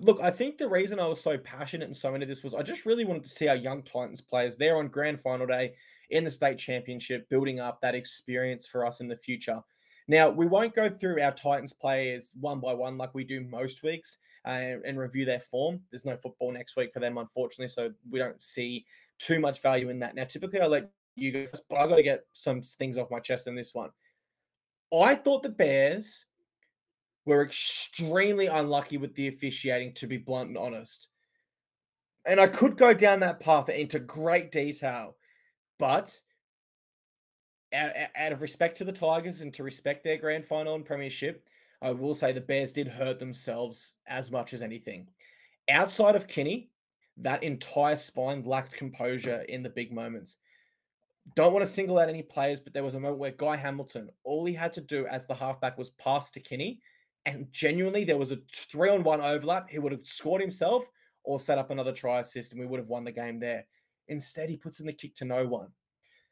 Look, I think the reason I was so passionate and so into this was I just really wanted to see our young Titans players there on grand final day in the state championship, building up that experience for us in the future. Now, we won't go through our Titans players one by one like we do most weeks and review their form. There's no football next week for them, unfortunately, so we don't see too much value in that. Now, typically I let you go first, but I've got to get some things off my chest in this one. I thought the Bears were extremely unlucky with the officiating, to be blunt and honest. And I could go down that path into great detail. But out of respect to the Tigers and to respect their grand final and premiership, I will say the Bears did hurt themselves as much as anything. Outside of Kinney, that entire spine lacked composure in the big moments. Don't want to single out any players, but there was a moment where Guy Hamilton, all he had to do as the halfback was pass to Kinney, and genuinely there was a 3-on-1 overlap. He would have scored himself or set up another try assist, and we would have won the game there. Instead, he puts in the kick to no one.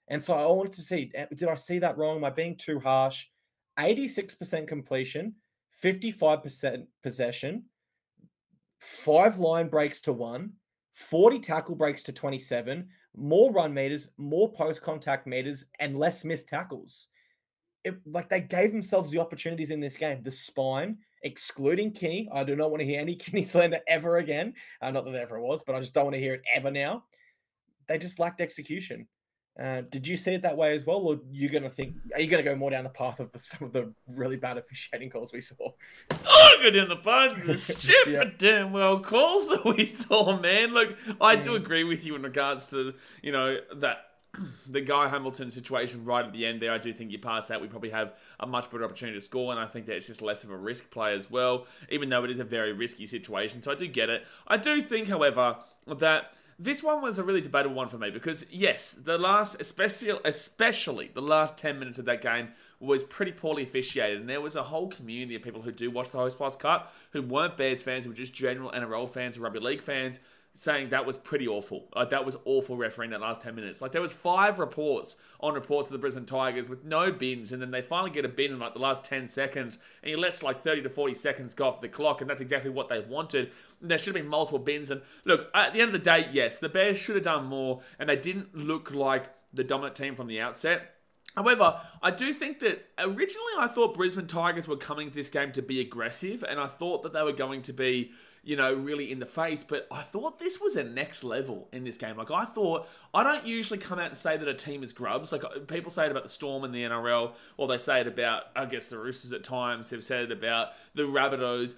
And so I wanted to see, did I see that wrong? Am I being too harsh? 86% completion, 55% possession, 5 line breaks to 1, 40 tackle breaks to 27, more run meters, more post-contact meters, and less missed tackles. Like, they gave themselves the opportunities in this game. The spine, excluding Kinney. I do not want to hear any Kinney slander ever again. Not that there ever was, but I just don't want to hear it ever now. They just lacked execution. Did you see it that way as well, or you're gonna think? Are you gonna go more down the path of some of the really bad officiating calls we saw? Oh, go down the path of the stupid damn well calls that we saw, man. Look, I do agree with you in regards to that the Guy Hamilton situation right at the end there. I do think you pass that, we probably have a much better opportunity to score, and I think that it's just less of a risk play as well, even though it is a very risky situation. So I do get it. I do think, however, that this one was a really debatable one for me because, yes, the last, especially the last 10 minutes of that game was pretty poorly officiated, and there was a whole community of people who do watch the Host Plus Cup who weren't Bears fans, who were just general NRL fans or rugby league fans, saying that was pretty awful. That was awful refereeing that last 10 minutes. Like, there was 5 reports on reports of the Brisbane Tigers with no bins, and then they finally get a bin in, like, the last 10 seconds, and he lets, like, 30 to 40 seconds go off the clock, and that's exactly what they wanted. And there should have been multiple bins, and look, at the end of the day, yes, the Bears should have done more, and they didn't look like the dominant team from the outset. However, I do think that originally I thought Brisbane Tigers were coming to this game to be aggressive, and I thought that they were going to be, really in the face, but I thought this was a next level in this game. Like, I thought, I don't usually come out and say that a team is grubs. Like, people say it about the Storm in the NRL, or they say it about, I guess, the Roosters at times. They've said it about the Rabbitohs.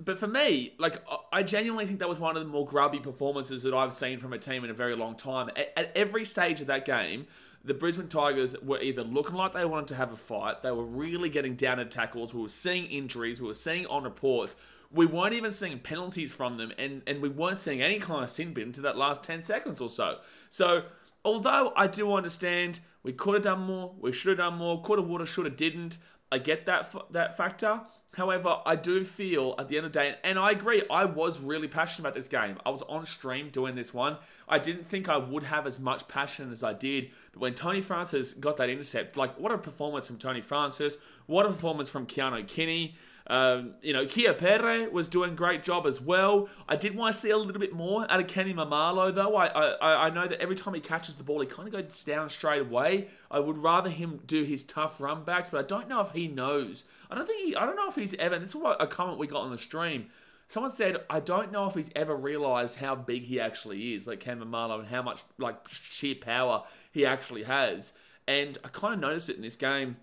But for me, like, I genuinely think that was one of the more grubby performances that I've seen from a team in a very long time. At every stage of that game, the Brisbane Tigers were either looking like they wanted to have a fight, they were really getting down at tackles, we were seeing injuries, we were seeing on reports, we weren't even seeing penalties from them, and we weren't seeing any kind of sin bin to that last 10 seconds or so. So, although I do understand we could have done more, we should have done more, could have, would have, should have, didn't, I get that factor. However, I do feel at the end of the day, and I agree, I was really passionate about this game. I was on stream doing this one. I didn't think I would have as much passion as I did, but when Tony Francis got that intercept, like, what a performance from Tony Francis, what a performance from Keanu Kinney. Kia Pere was doing a great job as well. I did want to see a little bit more out of Kenny Mamalo, though. I know that every time he catches the ball, he kind of goes down straight away. I would rather him do his tough run backs, but I don't know if he knows. I don't know if he's ever, and this is what a comment we got on the stream. Someone said, I don't know if he's ever realized how big he actually is, like Ken Mamalo, and how much, like, sheer power he actually has. And I kind of noticed it in this game.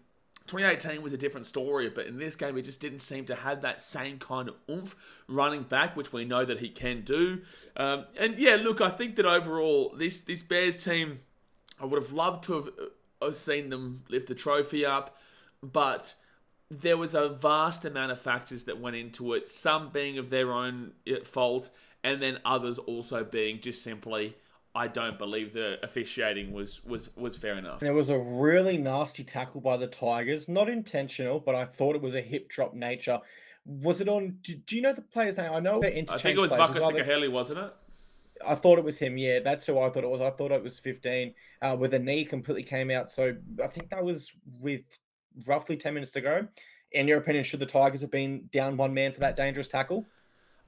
2018 was a different story, but in this game, he just didn't seem to have that same kind of oomph running back, which we know that he can do. And yeah, look, I think that overall, this Bears team, I would have loved to have seen them lift the trophy up, but there was a vast amount of factors that went into it, some being of their own fault, and then others also being just simply, I don't believe the officiating was fair enough. There was a really nasty tackle by the Tigers, not intentional, but I thought it was a hip drop nature. Was it on? Do you know the player's name? I know. I think it was Vaka Sikaheli, wasn't it? I thought it was him. Yeah, that's who I thought it was. I thought it was 15 with a knee completely came out. So I think that was with roughly 10 minutes to go. In your opinion, should the Tigers have been down one man for that dangerous tackle?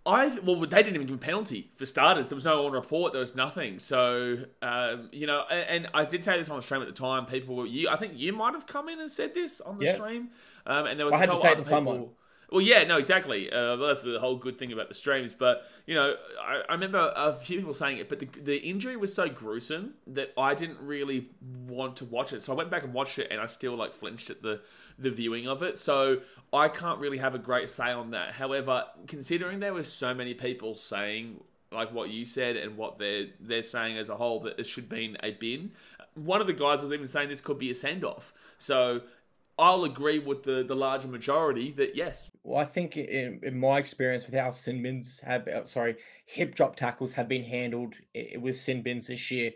Well, they didn't even give a penalty, for starters. There was no on-report. There was nothing. So, and I did say this on the stream at the time. People were... I think you might have come in and said this on the stream. And there was a couple other people... Well, yeah, no, exactly. That's the whole good thing about the streams. But, I remember a few people saying it, but the injury was so gruesome that I didn't really want to watch it. So I went back and watched it, and I still, like, flinched at the viewing of it. So I can't really have a great say on that. However, considering there was so many people saying, like, what you said and what they're saying as a whole, that it should have been a bin. One of the guys was even saying this could be a send-off. So... I'll agree with the larger majority that yes. Well, I think in my experience with how sin bins have, hip drop tackles have been handled with sin bins this year,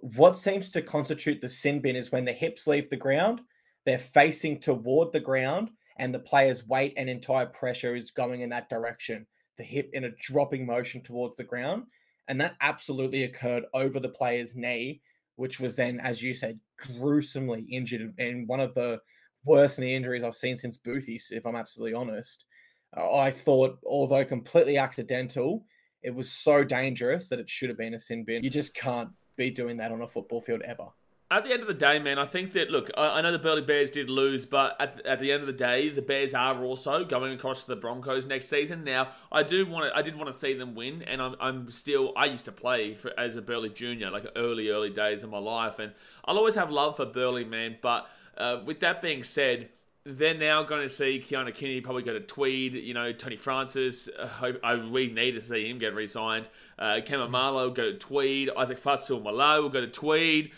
what seems to constitute the sin bin is when the hips leave the ground, they're facing toward the ground, and the player's weight and entire pressure is going in that direction, the hip in a dropping motion towards the ground. And that absolutely occurred over the player's knee, which was then, as you said, gruesomely injured, and one of the worst knee injuries I've seen since Boothie's, if I'm absolutely honest. I thought, although completely accidental, it was so dangerous that it should have been a sin bin. You just can't be doing that on a football field ever. At the end of the day, man, I think that, look, I know the Burley Bears did lose, but at the end of the day, the Bears are also going across to the Broncos next season. Now, I did want to see them win, and I used to play as a Burley junior, like early days of my life, and I'll always have love for Burley, man, but with that being said, they're now going to see Keanu Kinney probably go to Tweed, you know, Tony Francis, we need to see him get re-signed. Kema Marlow will go to Tweed, Isaac Fa'asuamaleaui will go to Tweed,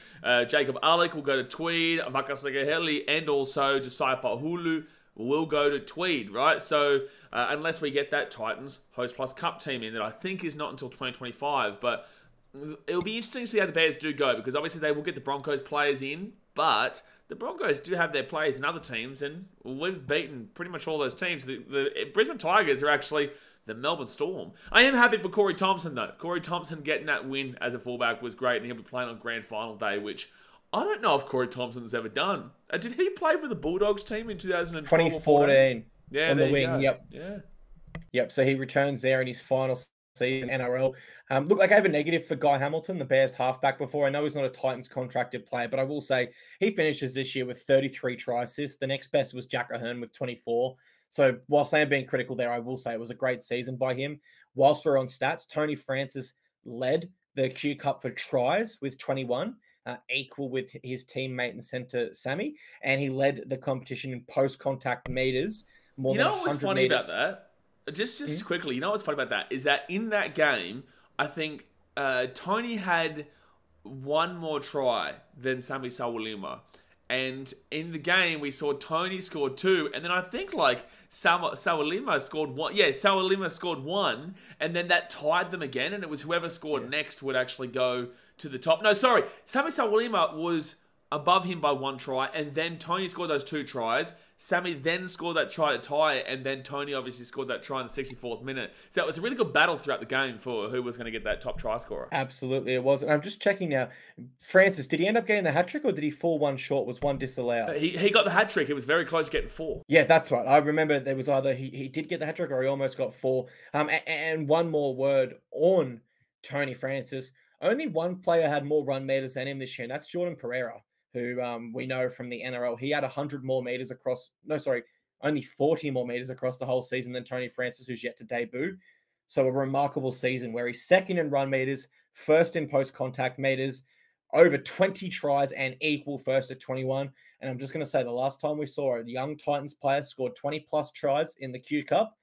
Jacob Alec will go to Tweed, Vaka Sagaheli, and also Josiah Pahulu will go to Tweed, right? So unless we get that Titans Host Plus Cup team in, that I think is not until 2025, but it'll be interesting to see how the Bears do go, because obviously they will get the Broncos players in, but the Broncos do have their players in other teams, and we've beaten pretty much all those teams. The Brisbane Tigers are actually the Melbourne Storm. I am happy for Corey Thompson, though. Corey Thompson getting that win as a fullback was great, and he'll be playing on grand final day, which I don't know if Corey Thompson's ever done. Did he play for the Bulldogs team in 2014? Yeah, on the wing, go. Yep. Yeah. Yep, so he returns there in his final season, NRL. Look, I gave a negative for Guy Hamilton, the Bears halfback, before. I know he's not a Titans contracted player, but I will say he finishes this year with 33 try assists. The next best was Jack Ahern with 24. So whilst I am being critical there, I will say it was a great season by him. Whilst we're on stats, Tony Francis led the Q Cup for tries with 21, equal with his teammate and centre Sammy, and he led the competition in post-contact meters. More than 100 meters. You know what's funny about that? Just quickly, you know what's funny about that is that in that game, I think Tony had one more try than Sammy Sawalima. And in the game, we saw Tony score 2, and then I think like Sawalima scored 1. Yeah, Sawalima scored 1, and then that tied them again, and it was whoever scored next would actually go to the top. No, sorry, Sammy Sawalima was above him by 1 try, and then Tony scored those 2 tries. Sammy then scored that try to tie it, and then Tony obviously scored that try in the 64th minute. So it was a really good battle throughout the game for who was going to get that top try scorer. Absolutely, it was. And I'm just checking now. Francis, did he end up getting the hat-trick, or did he fall 1 short? Was 1 disallowed? He got the hat-trick. It was very close to getting 4. Yeah, that's right. I remember there was either he did get the hat-trick or he almost got 4. And one more word on Tony Francis. Only one player had more run meters than him this year, and that's Jordan Pereira, who we know from the NRL. He had 100 more meters across, no, sorry, only 40 more meters across the whole season than Tony Francis, who's yet to debut. So a remarkable season where he's second in run meters, first in post-contact meters, over 20 tries and equal first at 21. And I'm just going to say the last time we saw a young Titans player scored 20-plus tries in the Q Cup,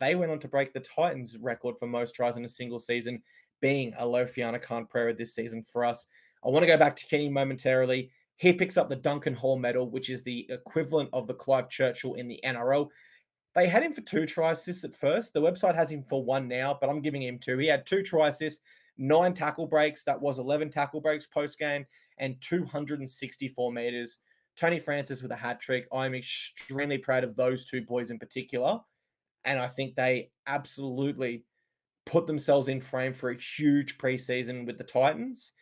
they went on to break the Titans record for most tries in a single season, being Alofiana Khan-Pereira this season for us. I want to go back to Kenny momentarily. He picks up the Duncan Hall medal, which is the equivalent of the Clive Churchill in the NRL. They had him for 2 try assists at first. The website has him for 1 now, but I'm giving him 2. He had 2 try assists, 9 tackle breaks. That was 11 tackle breaks post-game and 264 metres. Tony Francis with a hat-trick. I'm extremely proud of those 2 boys in particular, and I think they absolutely put themselves in frame for a huge preseason with the Titans.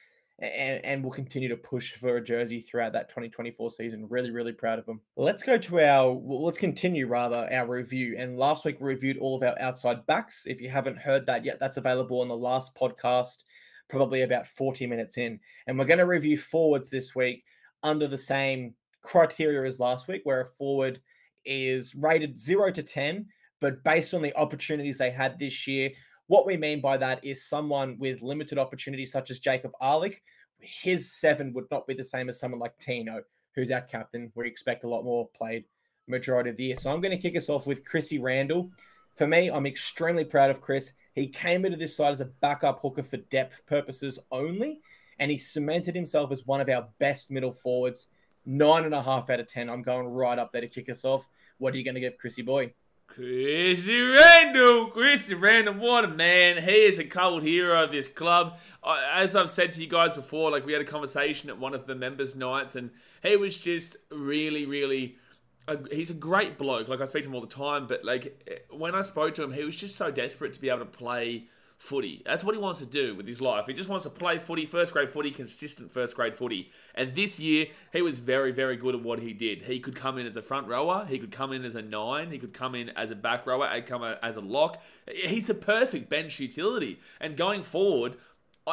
And will continue to push for a jersey throughout that 2024 season. Really, really proud of them. Let's continue our review. And last week we reviewed all of our outside backs. If you haven't heard that yet, that's available on the last podcast, probably about 40 minutes in. And we're going to review forwards this week under the same criteria as last week, where a forward is rated 0 to 10, but based on the opportunities they had this year. What we mean by that is someone with limited opportunities, such as Jacob Arlick, his 7 would not be the same as someone like Tino, who's our captain. We expect a lot more played majority of the year. So I'm going to kick us off with Chrissy Randall. For me, I'm extremely proud of Chris. He came into this side as a backup hooker for depth purposes only, and he cemented himself as one of our best middle forwards. 9.5 out of 10. I'm going right up there to kick us off. What are you going to give Chrissy boy? Chrissy Randall. Chrissy Randall, what a man. He is a cult hero of this club. As I've said to you guys before, like we had a conversation at one of the members' nights, and he was just really, really... he's a great bloke. Like, I speak to him all the time, but like when I spoke to him, he was just so desperate to be able to play footy. That's what he wants to do with his life. He just wants to play footy, first grade footy, consistent first grade footy. And this year, he was very, very good at what he did. He could come in as a front rower. He could come in as a nine. He could come in as a back rower. He'd come as a lock. He's the perfect bench utility. And going forward,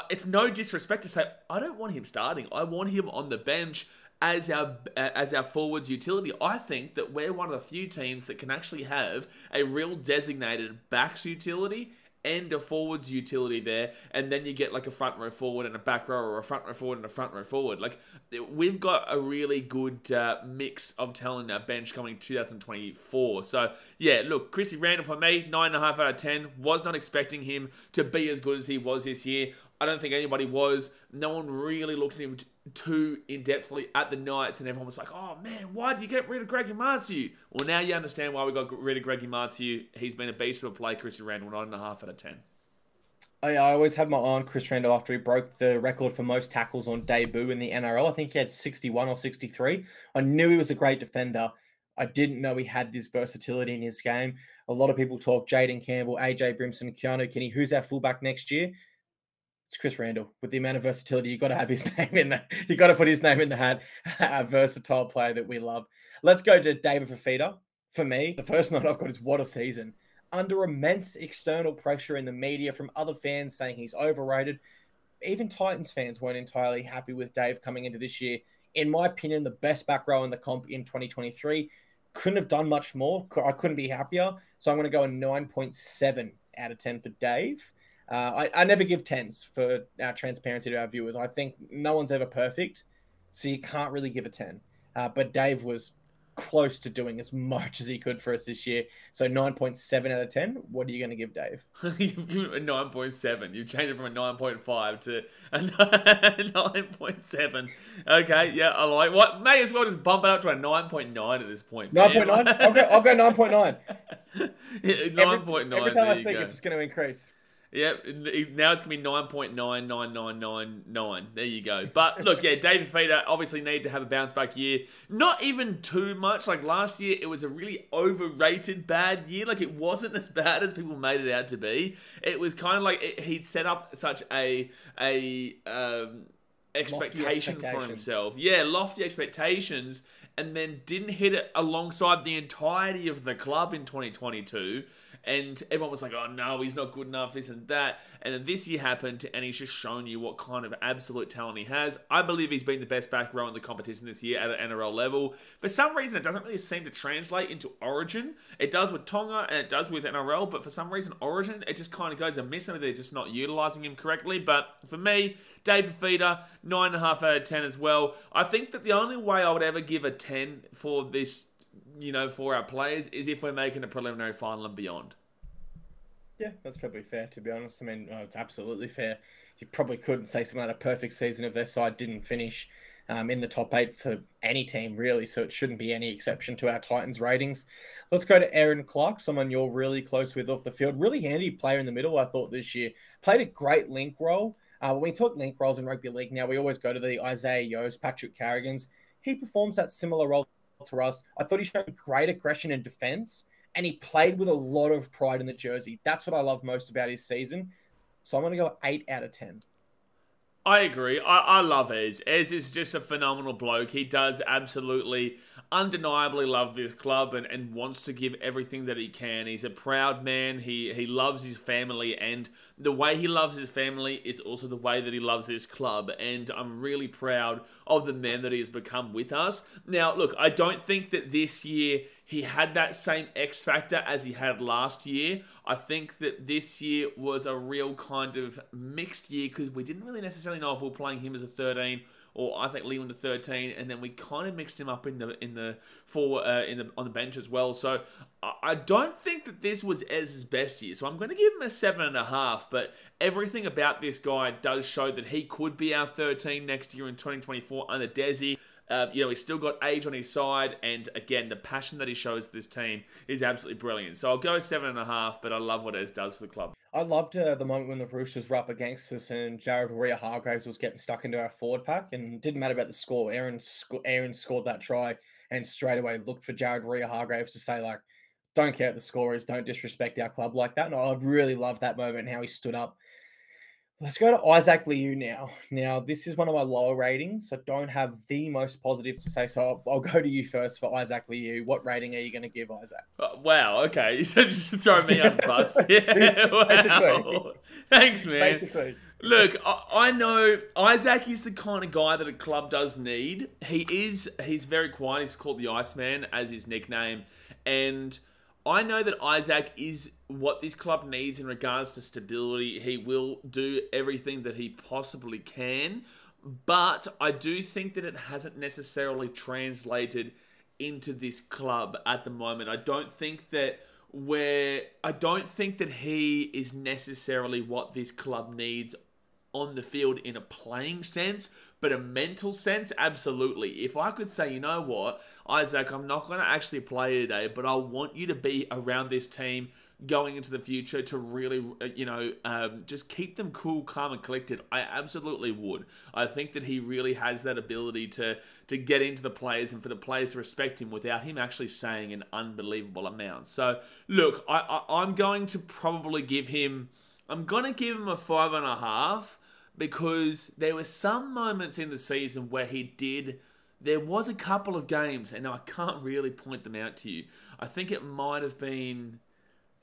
it's no disrespect to say, I don't want him starting. I want him on the bench as our forwards utility. I think that we're one of the few teams that can actually have a real designated backs utility and a forwards utility there, and then you get like a front row forward and a back row, or a front row forward and a front row forward. Like, we've got a really good mix of talent in our bench coming 2024. So yeah, look, Chrissy Randall for me, 9.5 out of 10. Was not expecting him to be as good as he was this year. I don't think anybody was. No one really looked at him too in-depthly at the Knights, and everyone was like, oh man, why did you get rid of Greg Imatsu? Well, now you understand why we got rid of Greg Imatsu. He's been a beast of a play, Chrissy Randall, 9.5 out of 10. I always had my eye on Chris Randall after he broke the record for most tackles on debut in the NRL. I think he had 61 or 63. I knew he was a great defender. I didn't know he had this versatility in his game. A lot of people talk Jaden Campbell, AJ Brimson, Keanu Kinney. Who's our fullback next year? It's Chris Randall. With the amount of versatility, you've got to have his name in there. You've got to put his name in the hat. A versatile player that we love. Let's go to David Fifita. For me, the first note I've got is what a season. Under immense external pressure in the media from other fans saying he's overrated. Even Titans fans weren't entirely happy with Dave coming into this year. In my opinion, the best back row in the comp in 2023. Couldn't have done much more. I couldn't be happier. So I'm going to go a 9.7 out of 10 for Dave. I never give 10s for our transparency to our viewers. I think no one's ever perfect, so you can't really give a 10. But Dave was close to doing as much as he could for us this year. So 9.7 out of 10. What are you going to give Dave? You've given him a 9.7. You've changed it from a 9.5 to a 9.7. Okay, yeah, I like what. May as well just bump it up to a 9.9 at this point. 9.9? I'll go 9.9. Yeah, 9.9. Every time I speak, it's just going to increase. Yep, now it's going to be 9.99999. There you go. But look, yeah, David Fifita obviously needed to have a bounce back year. Not even too much. Like last year, it was a really overrated bad year. Like it wasn't as bad as people made it out to be. It was kind of like he'd set up such a expectation for himself. Yeah, lofty expectations, and then didn't hit it alongside the entirety of the club in 2022. And everyone was like, oh no, he's not good enough, this and that. And then this year happened, and he's just shown you what kind of absolute talent he has. I believe he's been the best back row in the competition this year at an NRL level. For some reason, it doesn't really seem to translate into Origin. It does with Tonga, and it does with NRL, but for some reason, Origin, it just kind of goes amiss. Maybe they're just not utilising him correctly. But for me, David Fifita, 9.5 out of 10 as well. I think that the only way I would ever give a 10 for this, you know, for our players, is if we're making a preliminary final and beyond. Yeah, that's probably fair, to be honest. I mean, it's absolutely fair. You probably couldn't say someone had a perfect season if their side didn't finish in the top 8 for any team, really, so it shouldn't be any exception to our Titans ratings. Let's go to Aaron Clark, someone you're really close with off the field. Really handy player in the middle, I thought, this year. Played a great link role. When we talk link roles in rugby league now, we always go to the Isaiah Yo's, Patrick Carrigans. He performs that similar role to us. I thought he showed great aggression and defense, and he played with a lot of pride in the jersey. That's what I love most about his season. So I'm going to go 8 out of 10. I agree. I love Ez. Ez is just a phenomenal bloke. He does absolutely, undeniably love this club and wants to give everything that he can. He's a proud man. He loves his family, and the way he loves his family is also the way that he loves this club. And I'm really proud of the man that he has become with us. Now, look, I don't think that this year he had that same X factor as he had last year. I think that this year was a real kind of mixed year because we didn't really necessarily know if we were playing him as a 13 or Isaac Lee in the 13, and then we kind of mixed him up on the bench as well. So I don't think that this was Ez's best year. So I'm going to give him a 7.5. But everything about this guy does show that he could be our 13 next year in 2024 under Desi. He's still got age on his side, and again, the passion that he shows this team is absolutely brilliant. So I'll go 7.5, but I love what Ez does for the club. I loved the moment when the Roosters were up against us and Jared Waria-Hargraves was getting stuck into our forward pack, and it didn't matter about the score. Aaron scored that try and straight away looked for Jared Waria-Hargraves to say, like, don't care what the score is, don't disrespect our club like that. And I really loved that moment and how he stood up. Let's go to Isaac Liu now. Now, this is one of my lower ratings, so don't have the most positive to say, so I'll go to you first for Isaac Liu. What rating are you going to give Isaac? Wow, okay. You said just throw me under the bus. Yeah, wow. Basically. Thanks, man. Basically. Look, I know Isaac is the kind of guy that a club does need. He's very quiet. He's called the Iceman as his nickname, and I know that Isaac is what this club needs in regards to stability. He will do everything that he possibly can, but I do think that it hasn't necessarily translated into this club at the moment. I don't think that he is necessarily what this club needs on the field in a playing sense, but a mental sense, absolutely. If I could say, you know what, Isaac, I'm not going to actually play today, but I want you to be around this team going into the future to really, just keep them cool, calm, and collected, I absolutely would. I think that he really has that ability to get into the players and for the players to respect him without him actually saying an unbelievable amount. So, look, I'm going to probably give him... I'm going to give him a 5.5 because there were some moments in the season where there was a couple of games, and I can't really point them out to you. I think it might have been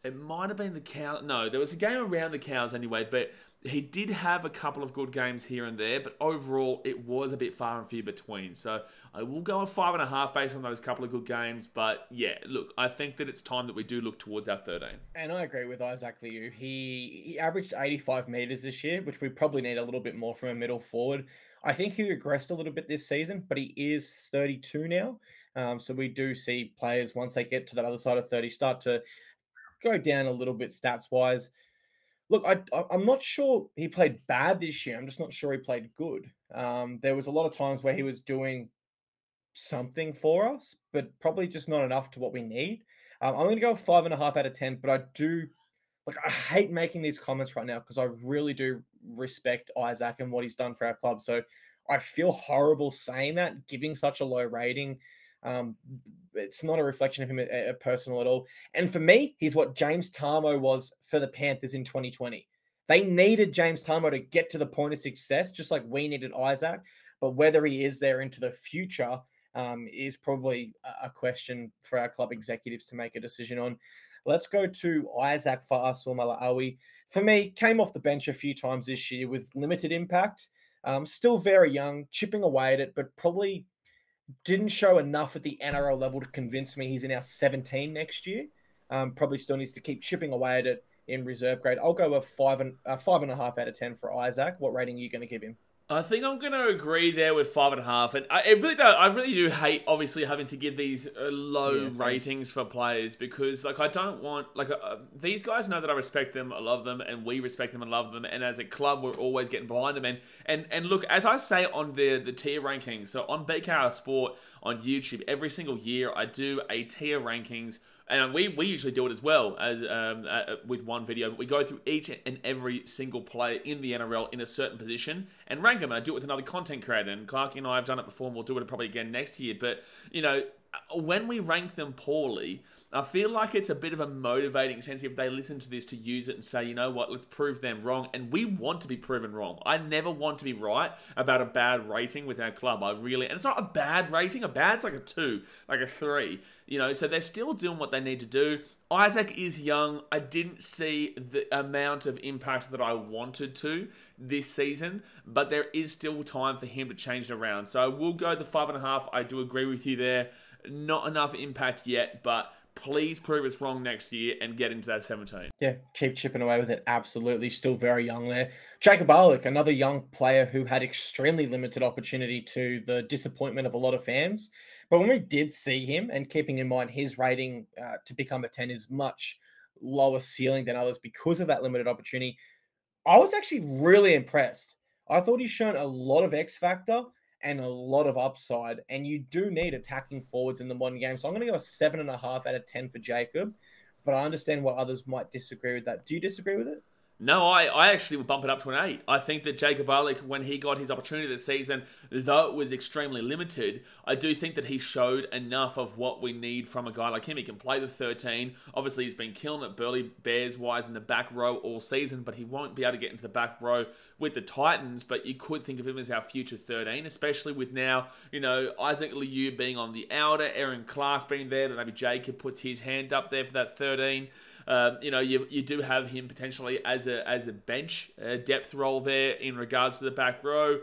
the Cows. No, there was a game around the Cows anyway, but he did have a couple of good games here and there, but overall it was a bit far and few between. So I will go a 5.5 based on those couple of good games, but yeah, look, I think that it's time that we do look towards our 13. And I agree with Isaac Liu. He averaged 85 metres this year, which we probably need a little bit more from a middle forward. I think he regressed a little bit this season, but he is 32 now. So we do see players, once they get to that other side of 30, start to go down a little bit stats-wise. Look, I'm not sure he played bad this year. I'm just not sure he played good. There was a lot of times where he was doing something for us, but probably just not enough to what we need. I'm going to go 5.5 out of 10, but I do... Like, I hate making these comments right now because I really do respect Isaac and what he's done for our club. So I feel horrible saying that, giving such a low rating. It's not a reflection of him personal at all. And for me, he's what James Tarmo was for the Panthers in 2020. They needed James Tarmo to get to the point of success, just like we needed Isaac. But whether he is there into the future is probably a question for our club executives to make a decision on. Let's go to Isaac Fa'asuamaleaui. For me, came off the bench a few times this year with limited impact. Still very young, chipping away at it, but probably... didn't show enough at the NRL level to convince me he's in our 17 next year. Probably still needs to keep chipping away at it in reserve grade. I'll go a 5.5 out of 10 for Isaac. What rating are you going to give him? I think I'm going to agree there with 5.5. And I really do hate, obviously, having to give these low ratings for players because, like, I don't want... Like, these guys know that I respect them, I love them, and we respect them and love them. And as a club, we're always getting behind them. And look, as I say on the tier rankings, so on BKR Sport, on YouTube, every single year, I do a tier rankings. And we usually do it as well as with one video. But we go through each and every single player in the NRL in a certain position and rank them. And I do it with another content creator. And Clark and I have done it before, and we'll do it probably again next year. But, you know, when we rank them poorly, I feel like it's a bit of a motivating sense if they listen to this to use it and say, you know what, let's prove them wrong. And we want to be proven wrong. I never want to be right about a bad rating with our club. And it's not a bad rating. A bad's like a 2, like a 3. You know, so they're still doing what they need to do. Isaac is young. I didn't see the amount of impact that I wanted to this season, but there is still time for him to change it around. So we'll go the 5.5. I do agree with you there. Not enough impact yet, but... please prove us wrong next year and get into that 17. Yeah, keep chipping away with it. Absolutely. Still very young there. Jacob Arlick, another young player who had extremely limited opportunity to the disappointment of a lot of fans. But when we did see him, and keeping in mind his rating to become a 10 is much lower ceiling than others because of that limited opportunity, I was actually really impressed. I thought he's shown a lot of X factor and a lot of upside. And you do need attacking forwards in the modern game. So I'm going to go a 7.5 out of 10 for Jacob. But I understand why others might disagree with that. Do you disagree with it? No, I actually would bump it up to an 8. I think that Jacob Arlick, when he got his opportunity this season, though it was extremely limited, I do think that he showed enough of what we need from a guy like him. He can play the 13. Obviously, he's been killing it Burley Bears-wise in the back row all season, but he won't be able to get into the back row with the Titans, but you could think of him as our future 13, especially with now, you know, Isaac Liu being on the outer, Aaron Clark being there, maybe Jacob puts his hand up there for that 13. You know, you do have him potentially as a bench depth role there in regards to the back row.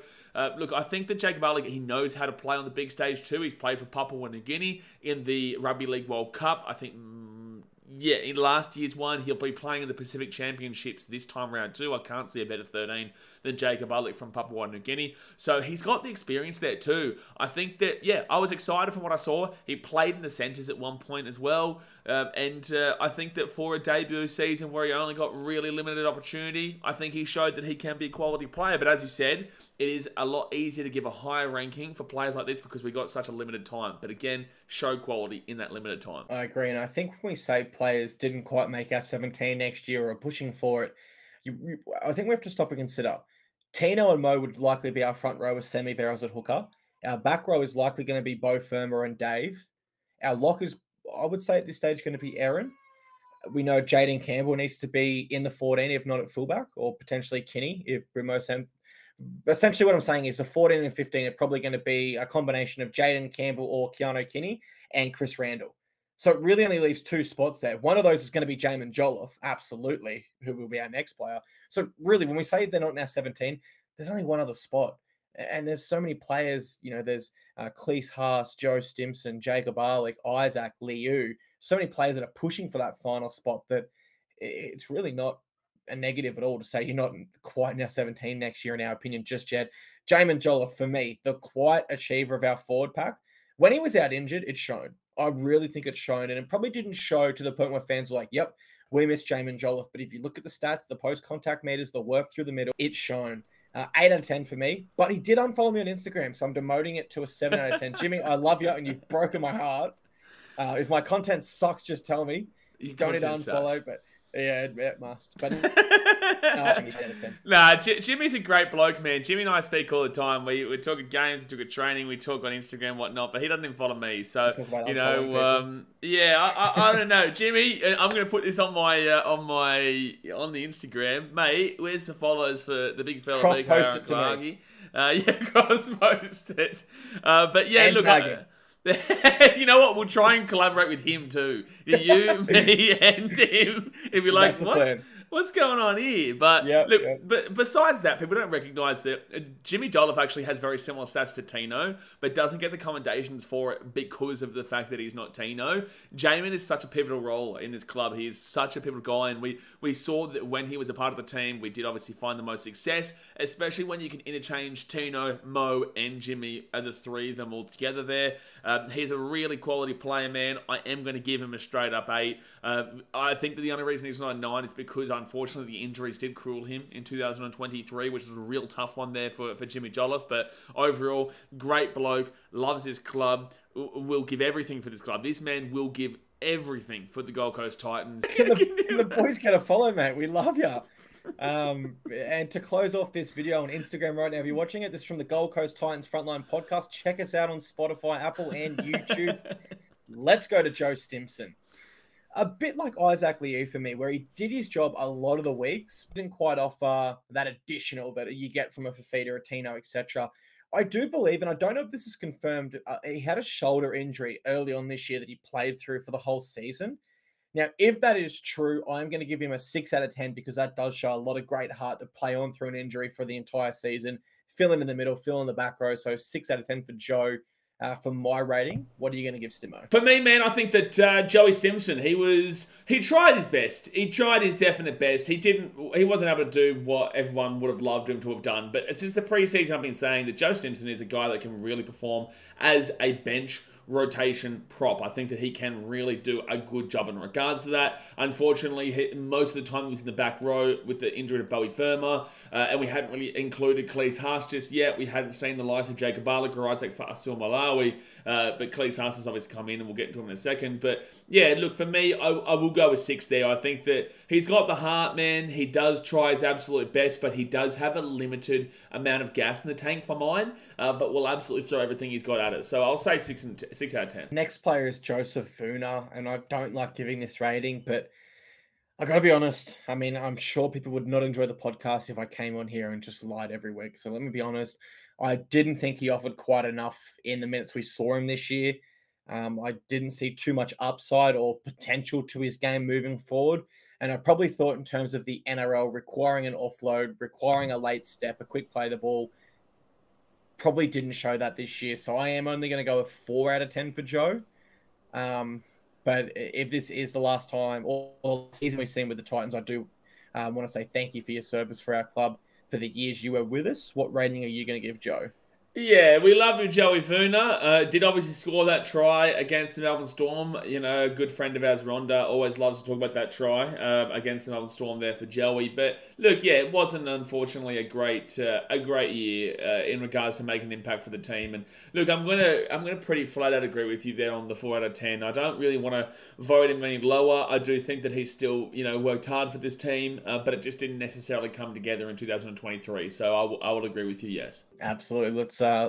Look, I think that Jacob Arlick, he knows how to play on the big stage too. He's played for Papua New Guinea in the Rugby League World Cup. I think, yeah, in last year's one, he'll be playing in the Pacific Championships this time around too. I can't see a better 13 than Jacob Arlick from Papua New Guinea. So he's got the experience there too. I think that, yeah, I was excited from what I saw. He played in the centres at one point as well. I think that for a debut season where he only got really limited opportunity, I think he showed that he can be a quality player. But as you said, it is a lot easier to give a higher ranking for players like this because we got such a limited time. But again, show quality in that limited time. I agree. And I think when we say players didn't quite make our 17 next year or are pushing for it, I think we have to stop and consider Tino and Mo would likely be our front row with Semi Veros at hooker. Our back row is likely going to be Bo Firmer and Dave. Our lock is, I would say at this stage, going to be Aaron. We know Jaden Campbell needs to be in the 14, if not at fullback, or potentially Kinney if Brimo Sam. Essentially what I'm saying is the 14 and 15 are probably going to be a combination of Jaden Campbell or Keanu Kinney and Chris Randall. So it really only leaves two spots there. One of those is going to be Jaimin Jolliffe, absolutely, who will be our next player. So really, when we say they're not now 17, there's only one other spot. And there's so many players, you know, there's Cleese Haas, Joe Stimson, Jacob Arlick, Isaac, Liu, so many players that are pushing for that final spot that it's really not a negative at all to say you're not quite now 17 next year, in our opinion, just yet. Jaimin Jolliffe, for me, the quiet achiever of our forward pack. When he was out injured, it showed. I really think it's shown, and it probably didn't show to the point where fans were like, yep, we miss Jaimin Jolliffe. But if you look at the stats, the post-contact meters, the work through the middle, it's shown. 8 out of 10 for me, but he did unfollow me on Instagram, so I'm demoting it to a 7 out of 10. Jimmy, I love you, and you've broken my heart. If my content sucks, just tell me. You don't need to unfollow, but... yeah, it must. But no, I think he's out of 10. Nah, Jimmy's a great bloke, man. Jimmy and I speak all the time. We talk at games, we talk at training, we talk on Instagram, and whatnot. But he doesn't even follow me, so you know, yeah, I don't know, Jimmy. I'm gonna put this on my on the Instagram, mate. Where's the follows for the big fella? Cross post it to me. Yeah, cross post it. But yeah, and look. You know what? We'll try and collaborate with him too. You, me, and him. It'd be like, what's going on here? But look, but besides that, people don't recognise that Jimmy Jolliffe actually has very similar stats to Tino, but doesn't get the commendations for it because of the fact that he's not Tino. Jaimin is such a pivotal role in this club. He is such a pivotal guy, and we saw that when he was a part of the team, we did obviously find the most success, especially when you can interchange Tino, Mo, and Jimmy, and the three of them all together there. He's a really quality player, man. I am going to give him a straight-up 8. I think that the only reason he's not a 9 is because, unfortunately, the injuries did cruel him in 2023, which was a real tough one there for Jimmy Jolliffe. But overall, great bloke, loves his club, will give everything for this club. This man will give everything for the Gold Coast Titans. Can the boys get a follow, mate? We love you. And to close off this video on Instagram right now, if you're watching it, this is from the Gold Coast Titans Frontline Podcast. Check us out on Spotify, Apple, and YouTube. Let's go to Joe Stimson. A bit like Isaac Liu for me, where he did his job a lot of the weeks, didn't quite offer that additional that you get from a Fifita, a Tino, etc. I do believe, and I don't know if this is confirmed, he had a shoulder injury early on this year that he played through for the whole season. Now, if that is true, I'm going to give him a 6 out of 10 because that does show a lot of great heart to play on through an injury for the entire season, fill in the middle, fill in the back row. So 6 out of 10 for Joe. For my rating, what are you going to give Stimmo? For me, man, I think that Joey Stimson, he tried his best. He tried his definite best. He wasn't able to do what everyone would have loved him to have done. But since the preseason, I've been saying that Joe Stimson is a guy that can really perform as a bench rotation prop. I think that he can really do a good job in regards to that. Unfortunately, most of the time he was in the back row with the injury to Bowie Firma, and we hadn't really included Keeley Haas just yet. We hadn't seen the likes of Jacob Alec or Isaac Fa'asuamaleaui, but Keeley Haas has obviously come in, and we'll get into him in a second. But yeah, look, for me, I will go with 6 there. I think that he's got the heart, man. He does try his absolute best, but he does have a limited amount of gas in the tank for mine, but we'll absolutely throw everything he's got at it. So I'll say 6 out of 10. Next player is Joseph Funa, and I don't like giving this rating, but I gotta be honest. I mean, I'm sure people would not enjoy the podcast if I came on here and just lied every week. So let me be honest. I didn't think he offered quite enough in the minutes we saw him this year. I didn't see too much upside or potential to his game moving forward. And I probably thought in terms of the NRL requiring an offload, requiring a late step, a quick play the ball, probably didn't show that this year. So I am only going to go a 4 out of 10 for Joe. But if this is the last time or season we've seen with the Titans, I do want to say thank you for your service for our club for the years you were with us. What rating are you going to give Joe? Yeah, we love you, Joey Funa. Did obviously score that try against the Melbourne Storm. You know, a good friend of ours, Rhonda, always loves to talk about that try against the Melbourne Storm there for Joey. But look, yeah, it wasn't unfortunately a great year in regards to making an impact for the team. And look, I'm gonna pretty flat out agree with you there on the 4 out of 10. I don't really want to vote him any lower. I do think that he still, you know, worked hard for this team, but it just didn't necessarily come together in 2023. So I would agree with you. Yes, absolutely.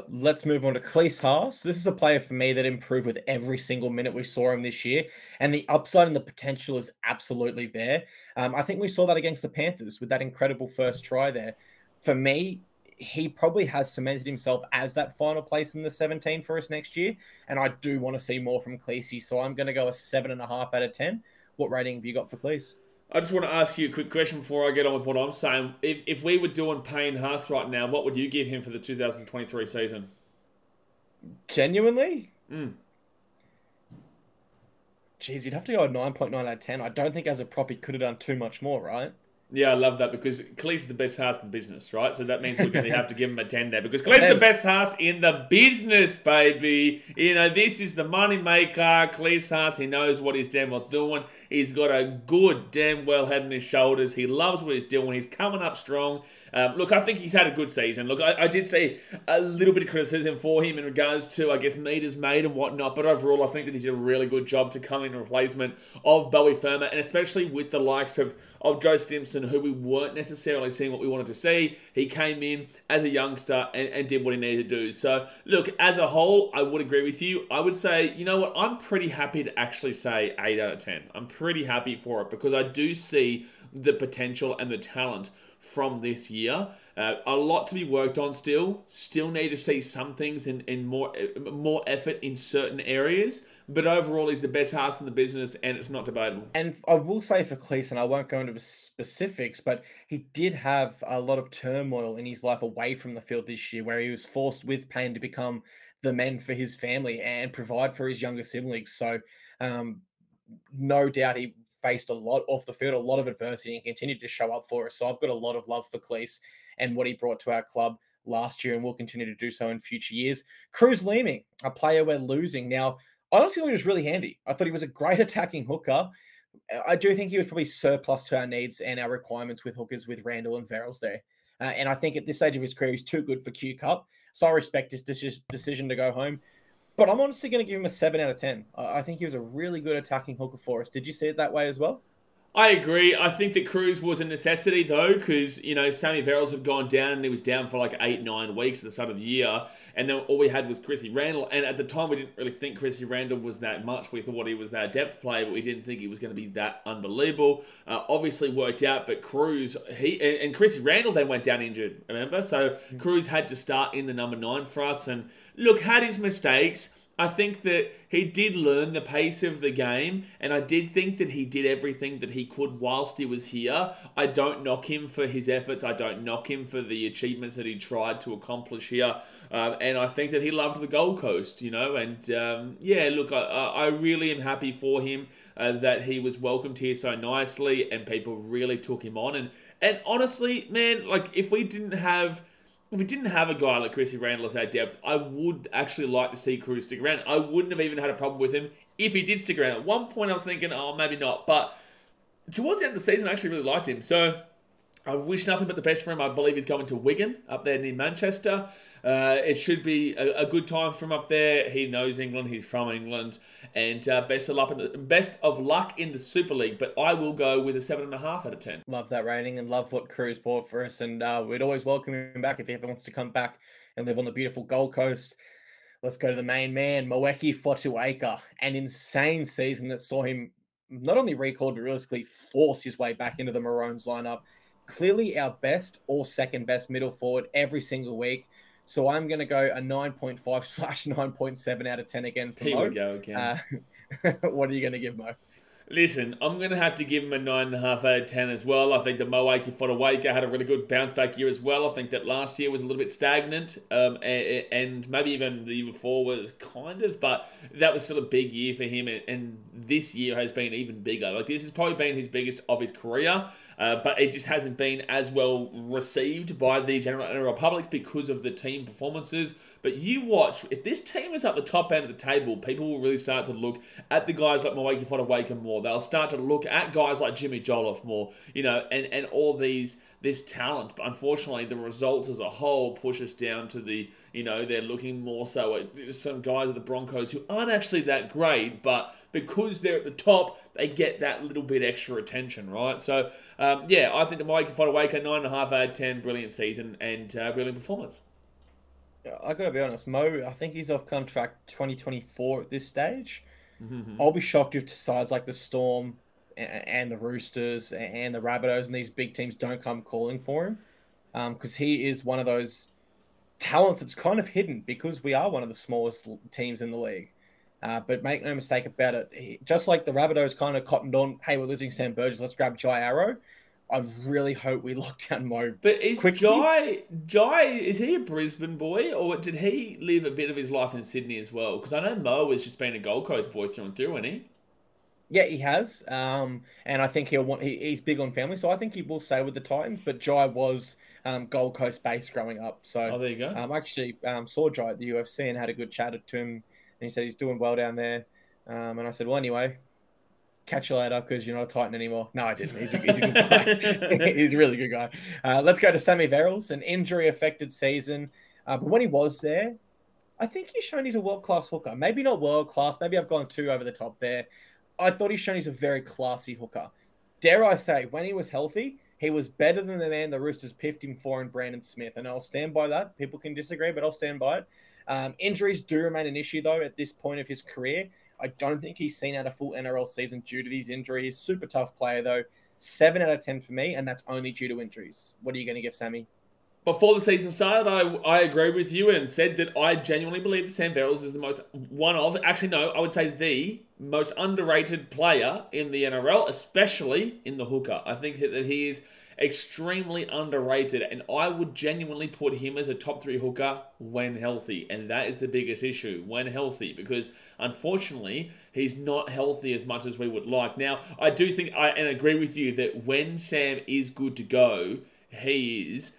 Let's move on to Keeley Haas. This is a player for me that improved with every single minute we saw him this year, and the upside and the potential is absolutely there. I think we saw that against the Panthers with that incredible first try there. For me, he probably has cemented himself as that final place in the 17 for us next year, and I do want to see more from Keeley, so I'm going to go a 7.5 out of 10. What rating have you got for Keeley? I just want to ask you a quick question before I get on with what I'm saying. If we were doing Payne Haas right now, what would you give him for the 2023 season? Genuinely? Jeez, you'd have to go a 9.9 out of 10. I don't think as a prop he could have done too much more, right? Yeah, I love that because Keeley's the best Haas in the business, right? So that means we're going to have to give him a 10 there because Keeley's the best Haas in the business, baby. You know, this is the money maker. Keeley Haas, he knows what he's damn well doing. He's got a good damn well head on his shoulders. He loves what he's doing. He's coming up strong. Look, I think he's had a good season. Look, I did see a little bit of criticism for him in regards to, I guess, meters made and whatnot. But overall, I think that he did a really good job to come in replacement of Bowie Firma, and especially with the likes of Joe Stimson, who we weren't necessarily seeing what we wanted to see. He came in as a youngster and did what he needed to do. So, look, as a whole, I would agree with you. I would say, you know what, I'm pretty happy to actually say 8 out of 10. I'm pretty happy for it because I do see the potential and the talent from this year. A lot to be worked on still. Still need to see some things in more effort in certain areas. But overall, he's the best Haas in the business, and it's not debatable. And I will say for Cleason, I won't go into specifics, but he did have a lot of turmoil in his life away from the field this year, where he was forced with Payne to become the man for his family and provide for his younger siblings. So no doubt he faced a lot off the field, a lot of adversity, and continued to show up for us. So I've got a lot of love for Cleese and what he brought to our club last year, and will continue to do so in future years. Cruz Leeming, a player we're losing. Now, honestly, he was really handy. I thought he was a great attacking hooker. I do think he was probably surplus to our needs and our requirements with hookers, with Randall and Verrills there. And I think at this stage of his career, he's too good for Q Cup. So I respect his decision to go home. But I'm honestly going to give him a 7 out of 10. I think he was a really good attacking hooker for us. Did you see it that way as well? I agree. I think that Cruz was a necessity, though, because, you know, Sammy Verrills had gone down, and he was down for like 8-9 weeks at the start of the year. And then all we had was Chrissy Randall. And at the time, we didn't really think Chrissy Randall was that much. We thought he was that depth player, but we didn't think he was going to be that unbelievable. Obviously worked out, but Cruz, and Chrissy Randall then went down injured, remember? So Cruz had to start in the number 9 for us. And look, had his mistakes. I think that he did learn the pace of the game, and I did think that he did everything that he could whilst he was here. I don't knock him for his efforts. I don't knock him for the achievements that he tried to accomplish here. And I think that he loved the Gold Coast, you know. And, yeah, look, I really am happy for him that he was welcomed here so nicely and people really took him on. And honestly, man, like, if we didn't have if we didn't have a guy like Chrissy Randall as our depth, I would actually like to see Cruz stick around. I wouldn't have even had a problem with him if he did stick around. At one point, I was thinking, oh, maybe not. But towards the end of the season, I actually really liked him. So I wish nothing but the best for him. I believe he's going to Wigan up there near Manchester. It should be a good time for him up there. He knows England. He's from England. And best of luck in the Super League. But I will go with a 7.5 out of 10. Love that rating and love what Cruz brought for us. And we'd always welcome him back if he ever wants to come back and live on the beautiful Gold Coast. Let's go to the main man, Moeaki Fotuaika. An insane season that saw him not only record, but realistically force his way back into the Maroons lineup. Clearly our best or second best middle forward every single week. So I'm going to go a 9.5/9.7 out of 10 again. Here we go again. What are you going to give Mo? Listen, I'm going to have to give him a 9.5 out of 10 as well. I think that Moeaki Fotuaika had a really good bounce-back year as well. I think that last year was a little bit stagnant, and maybe even the year before was kind of, but that was still a big year for him, and this year has been even bigger. Like, this has probably been his biggest of his career, but it just hasn't been as well received by the general public because of the team performances. But you watch, if this team is at the top end of the table, people will really start to look at the guys like Moeaki Fotuaika more. They'll start to look at guys like Jaimin Jolliffe more, you know, and all these, this talent. But unfortunately, the results as a whole push us down to the, you know, they're looking more so at some guys at the Broncos who aren't actually that great, but because they're at the top, they get that little bit extra attention, right? So, yeah, I think the Moeaki Fotuaika, 9.5 out of 10, brilliant season and brilliant performance. I got to be honest, Mo, I think he's off contract 2024 at this stage. Mm-hmm. I'll be shocked if sides like the Storm and the Roosters and the Rabbitohs and these big teams don't come calling for him, because he is one of those talents that's kind of hidden because we are one of the smallest teams in the league. But make no mistake about it, just like the Rabbitohs kind of cottoned on, hey, we're losing Sam Burgess, let's grab Jai Arrow. I really hope we lock down Mo. But is Jai, is he a Brisbane boy, or did he live a bit of his life in Sydney as well? Because I know Mo has just been a Gold Coast boy through and through, isn't he? Yeah, he has. And I think he'll want, he's big on family, so I think he will stay with the Titans. But Jai was Gold Coast based growing up. So oh, there you go. I actually saw Jai at the UFC and had a good chat to him, and he said he's doing well down there. And I said, well, anyway, catch you later because you're not a Titan anymore. No, I didn't. He's a good guy. He's a really good guy. Let's go to Sammy Verrills, an injury-affected season. But when he was there, I think he's shown he's a world-class hooker. Maybe not world-class. Maybe I've gone too over the top there. I thought he's shown he's a very classy hooker. Dare I say, when he was healthy, he was better than the man the Roosters piffed him for in Brandon Smith. And I'll stand by that. People can disagree, but I'll stand by it. Injuries do remain an issue, though, at this point of his career. I don't think he's seen out a full NRL season due to these injuries. Super tough player, though. 7 out of 10 for me, and that's only due to injuries. What are you going to give Sammy? Before the season started, I agree with you and said that I genuinely believe that Sam Verrills is the most I would say the most underrated player in the NRL, especially in the hooker. I think that he is extremely underrated, and I would genuinely put him as a top 3 hooker when healthy, and that is the biggest issue, when healthy, because unfortunately he's not healthy as much as we would like. Now, I do think and agree with you that when Sam is good to go, he is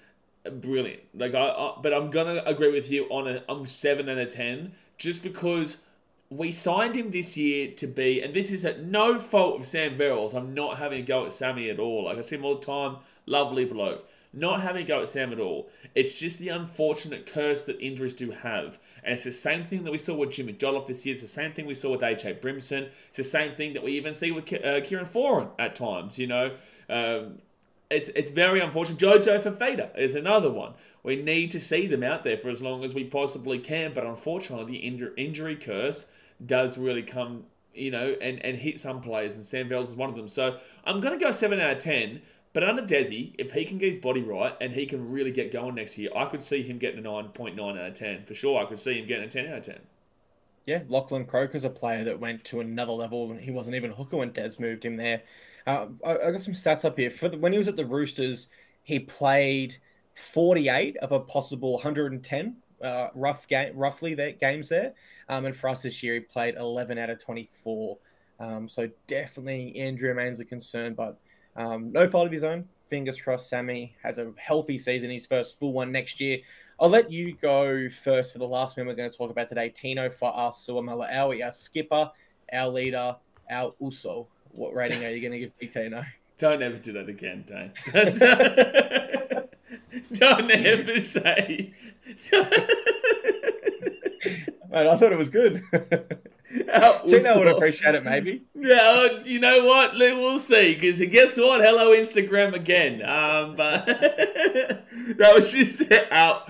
brilliant. Like but I'm gonna agree with you on I'm 7 out of 10 just because we signed him this year to be, and this is at no fault of Sam Verrills. I'm not having a go at Sammy at all. Like I see him all the time, lovely bloke. Not having a go at Sam at all. It's just the unfortunate curse that injuries do have. And it's the same thing that we saw with Jaimin Jolliffe this year. It's the same thing we saw with AJ Brimson. It's the same thing that we even see with Kieran Foran at times, you know. It's very unfortunate. Jojo Fifita is another one. We need to see them out there for as long as we possibly can, but unfortunately, the injury curse does really come, you know, and hit some players, and Sam Verrills is one of them. So I'm going to go 7 out of 10, but under Desi, if he can get his body right and he can really get going next year, I could see him getting a 9.9 out of 10. For sure, I could see him getting a 10 out of 10. Yeah, Lachlan Croker's a player that went to another level. He wasn't even a hooker when Des moved him there. I got some stats up here. When he was at the Roosters, he played 48 of a possible 110 games there. And for us this year, he played 11 out of 24. So definitely injury remains a concern, but No fault of his own. Fingers crossed Sammy has a healthy season, his first full one next year. I'll let you go first for the last man we're going to talk about today, Tino Fa'asuamaleaui, our skipper, our leader, our Uso. What rating are you going to give Big Tino? Don't ever do that again, Dane. Don't ever say. Man, I thought it was good. Tino would appreciate it, maybe. Yeah, you know what? We'll see. Because guess what? Hello, Instagram again. But that was just our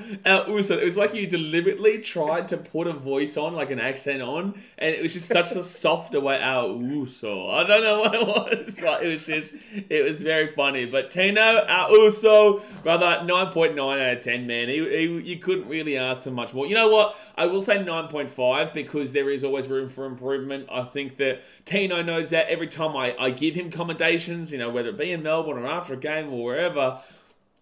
Uso. It was like you deliberately tried to put a voice on, like an accent on, and it was just such a softer way. Our Uso. I don't know what it was, but it was very funny. But Tino, our Uso, brother, 9.9 out of 10, man. You couldn't really ask for much more. You know what? I will say 9.5 because there is always room for improvement. I think that Tino knows that every time I give him commendations, you know, whether it be in Melbourne or after a game or wherever.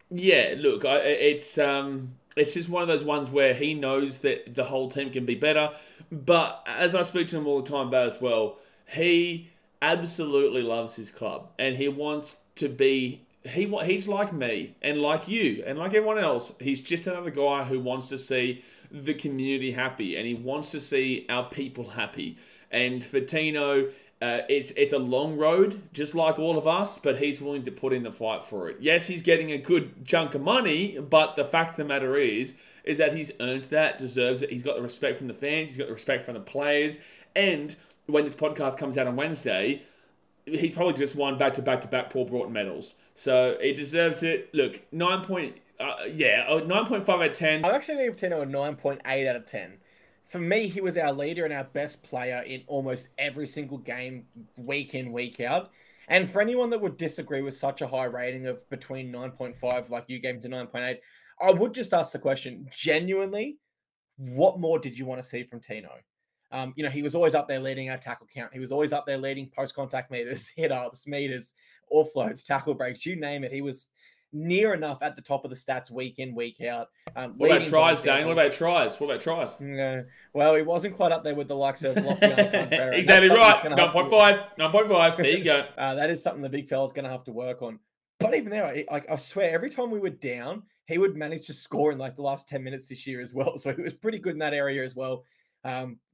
Yeah, look, it's just one of those ones where he knows that the whole team can be better. But as I speak to him all the time about as well, he absolutely loves his club and he wants to be. He's like me and like you and like everyone else. He's just another guy who wants to see the community happy and he wants to see our people happy. And for Tino, it's a long road, just like all of us, but he's willing to put in the fight for it. Yes, he's getting a good chunk of money, but the fact of the matter is that he's earned that, deserves it. He's got the respect from the fans. He's got the respect from the players. And when this podcast comes out on Wednesday, he's probably just won back-to-back-to-back Paul Broughton medals. So he deserves it. Look, 9.5 out of 10. I actually gave Tino a 9.8 out of 10. For me, he was our leader and our best player in almost every single game, week in, week out. And for anyone that would disagree with such a high rating of between 9.5, like you gave him to 9.8, I would just ask the question, genuinely, what more did you want to see from Tino? You know, he was always up there leading our tackle count. He was always up there leading post-contact meters, hit-ups, meters, offloads, tackle breaks, you name it. He was near enough at the top of the stats week in, week out. What about tries, Dane? What about tries? What about tries? No. Well, he wasn't quite up there with the likes of Lofty. Exactly right. 9.5. 9.5. There you go. That is something the big fella's going to have to work on. But even there, I swear, every time we were down, he would manage to score in like the last 10 minutes this year as well. So he was pretty good in that area as well.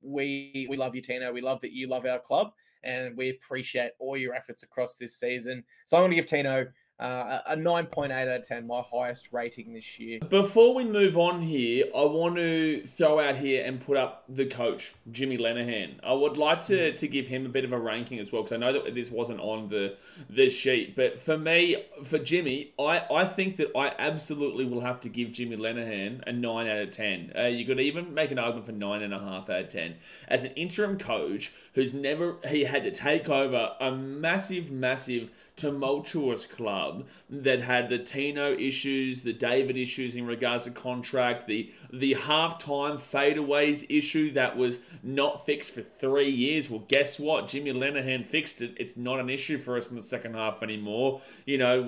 We love you, Tino. We love that you love our club, and we appreciate all your efforts across this season. So I'm going to give Tino a 9.8 out of 10, my highest rating this year. Before we move on here, I want to throw out here and put up the coach, Jimmy Lenihan. I would like to give him a bit of a ranking as well, because I know that this wasn't on the sheet. But for me, for Jimmy, I think that I absolutely will have to give Jimmy Lenihan a 9 out of 10. You could even make an argument for 9.5 out of 10. As an interim coach who's never... He had to take over a massive, massive... tumultuous club that had the Tino issues, the David issues in regards to contract, the halftime fadeaways issue that was not fixed for 3 years. Well, guess what? Jimmy Lenihan fixed it. It's not an issue for us in the second half anymore. You know,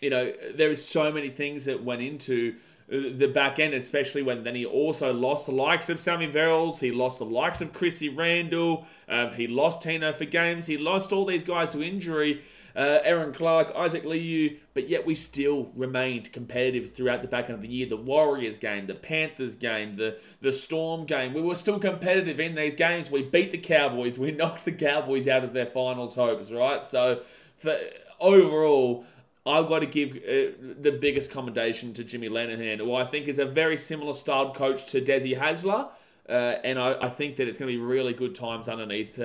there is so many things that went into the back end, especially when then he also lost the likes of Sammy Verrills. He lost the likes of Chrissy Randall. He lost Tino for games. He lost all these guys to injury. Aaron Clark, Isaac Liu, but yet we still remained competitive throughout the back end of the year. The Warriors game, the Panthers game, the Storm game. We were still competitive in these games. We beat the Cowboys. We knocked the Cowboys out of their finals hopes, right? So for overall... I've got to give the biggest commendation to Jimmy Lenihan, who I think is a very similar styled coach to Desi Hasler. And I think that it's going to be really good times underneath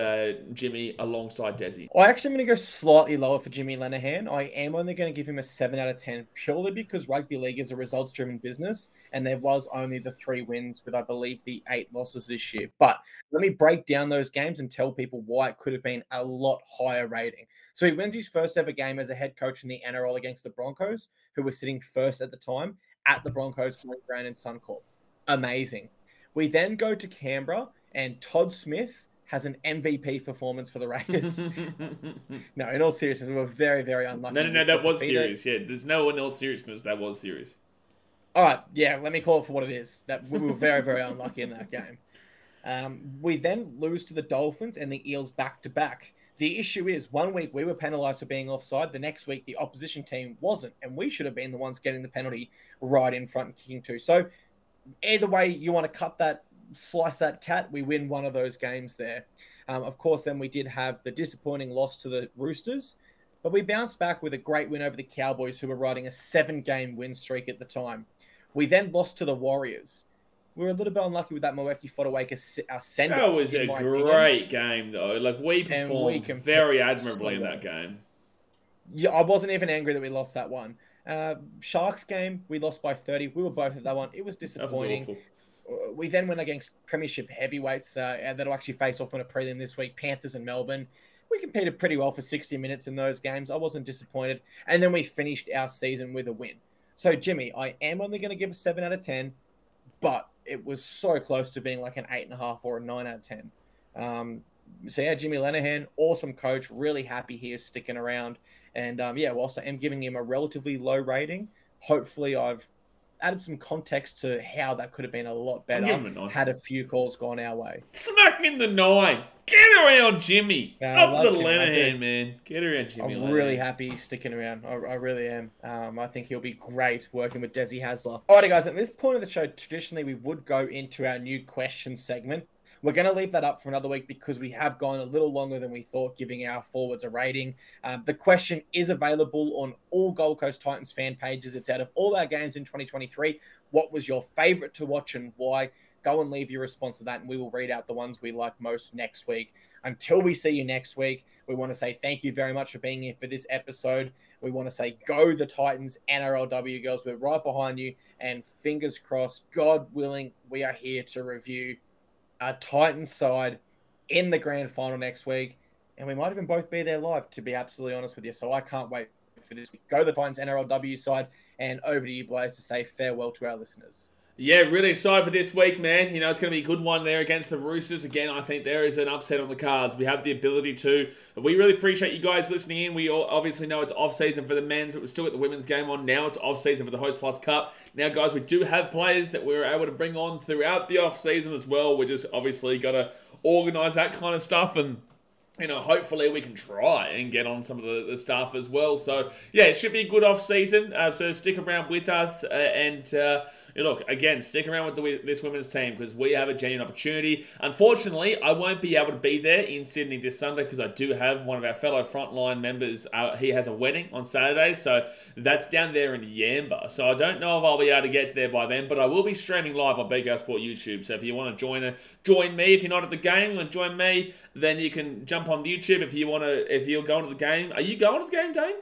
Jimmy alongside Desi. I actually am going to go slightly lower for Jimmy Lenihan. I am only going to give him a 7 out of 10 purely because rugby league is a results-driven business and there was only the 3 wins with, I believe, the 8 losses this year. But let me break down those games and tell people why it could have been a lot higher rating. So he wins his first ever game as a head coach in the NRL against the Broncos, who were sitting first at the time at the Broncos, Brown and Suncorp. Amazing. We then go to Canberra, and Todd Smith has an MVP performance for the Raiders. No, in all seriousness, we were very, very unlucky. No, that was serious. Yeah, there's no in all seriousness, that was serious. All right, yeah, let me call it for what it is. That we were very, very unlucky in that game. We then lose to the Dolphins and the Eels back-to-back. The issue is, one week we were penalised for being offside, the next week the opposition team wasn't, and we should have been the ones getting the penalty right in front and kicking too. So either way you want to cut that, slice that cat, we win one of those games there. Of course, then we did have the disappointing loss to the Roosters, but we bounced back with a great win over the Cowboys, who were riding a 7-game win streak at the time. We then lost to the Warriors. We were a little bit unlucky with that Moeaki Fotuaika send-off. That was a great game, though. Like, we performed very admirably in that game. Yeah, I wasn't even angry that we lost that one. Sharks game, we lost by 30. We were both at that one. It was disappointing. That was awful. We then went against Premiership heavyweights that'll actually face off on a prelim this week, Panthers and Melbourne. We competed pretty well for 60 minutes in those games. I wasn't disappointed. And then we finished our season with a win. So, Jimmy, I am only going to give a 7 out of 10, but it was so close to being like an 8.5 or a 9 out of 10. So, yeah, Jimmy Lenihan, awesome coach. Really happy he is sticking around. And, yeah, whilst I am giving him a relatively low rating, hopefully I've added some context to how that could have been a lot better. I'll give him a 9. Had a few calls gone our way. Smack in the 9. Get around, Jimmy. Up the Lenihan, man. Get around, Jimmy Lenihan. I'm really happy he's sticking around. I really am. I think he'll be great working with Desi Hasler. All right, guys. At this point of the show, traditionally, we would go into our new question segment. We're going to leave that up for another week because we have gone a little longer than we thought, giving our forwards a rating. The question is available on all Gold Coast Titans fan pages. It's out of all our games in 2023. What was your favorite to watch and why? Go and leave your response to that, and we will read out the ones we like most next week. Until we see you next week, we want to say thank you very much for being here for this episode. We want to say go the Titans, NRLW girls. We're right behind you, and fingers crossed, God willing, we are here to review a Titans side in the grand final next week, and we might even both be there live, to be absolutely honest with you. So I can't wait for this week. Go the Titans, NRLW side, and over to you, Blaze, to say farewell to our listeners. Yeah, really excited for this week, man. You know, it's going to be a good one there against the Roosters. Again, I think there is an upset on the cards. We have the ability to. We really appreciate you guys listening in. We all obviously know it's off-season for the men's. We've still got the women's game on. Now it's off-season for the Host Plus Cup. Now, guys, we do have players that we were able to bring on throughout the off-season as well. We just obviously got to organise that kind of stuff, and you know, hopefully we can try and get on some of the staff as well. So, yeah, it should be a good off-season. So stick around with us. Look, again, stick around with this women's team because we have a genuine opportunity. Unfortunately, I won't be able to be there in Sydney this Sunday because I do have one of our fellow frontline members. He has a wedding on Saturday, so that's down there in Yamba. So I don't know if I'll be able to get to there by then, but I will be streaming live on Big House Sport YouTube. So if you want to join me, if you're not at the game, you want to join me, then you can jump on YouTube if you want to. If you're going to the game, are you going to the game, Dane?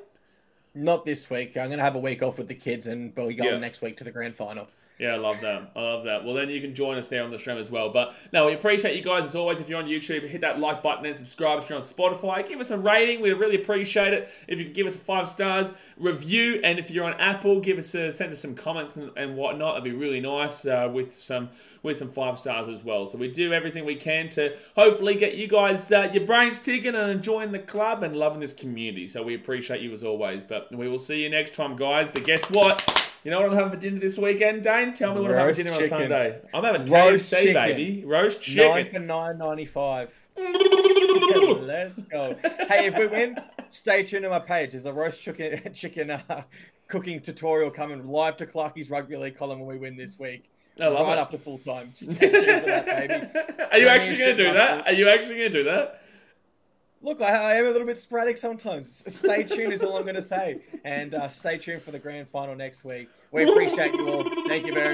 Not this week. I'm going to have a week off with the kids, and we'll go next week to the grand final. Yeah, I love that. I love that. Well, then you can join us there on the stream as well. But no, we appreciate you guys as always. If you're on YouTube, hit that like button and subscribe. If you're on Spotify, give us a rating. We really appreciate it. If you can give us 5 stars, review. And if you're on Apple, send us some comments and whatnot. That'd be really nice with some 5 stars as well. So we do everything we can to hopefully get you guys your brains ticking and enjoying the club and loving this community. So we appreciate you as always. But we will see you next time, guys. But guess what? You know what I'm having for dinner this weekend, Dane? Tell me what I'm having for dinner on Sunday. I'm having KFC, baby. Roast chicken. 9 for $9.95. Let's go. Hey, if we win, stay tuned to my page. There's a roast chicken cooking tutorial coming live to Clarkie's Rugby League column when we win this week. I love right after full time. Stay tuned for that, baby. Are you actually going to do that? Are you actually going to do that? Look, I am a little bit sporadic sometimes. Stay tuned is all I'm going to say. And stay tuned for the grand final next week. We appreciate you all. Thank you very much.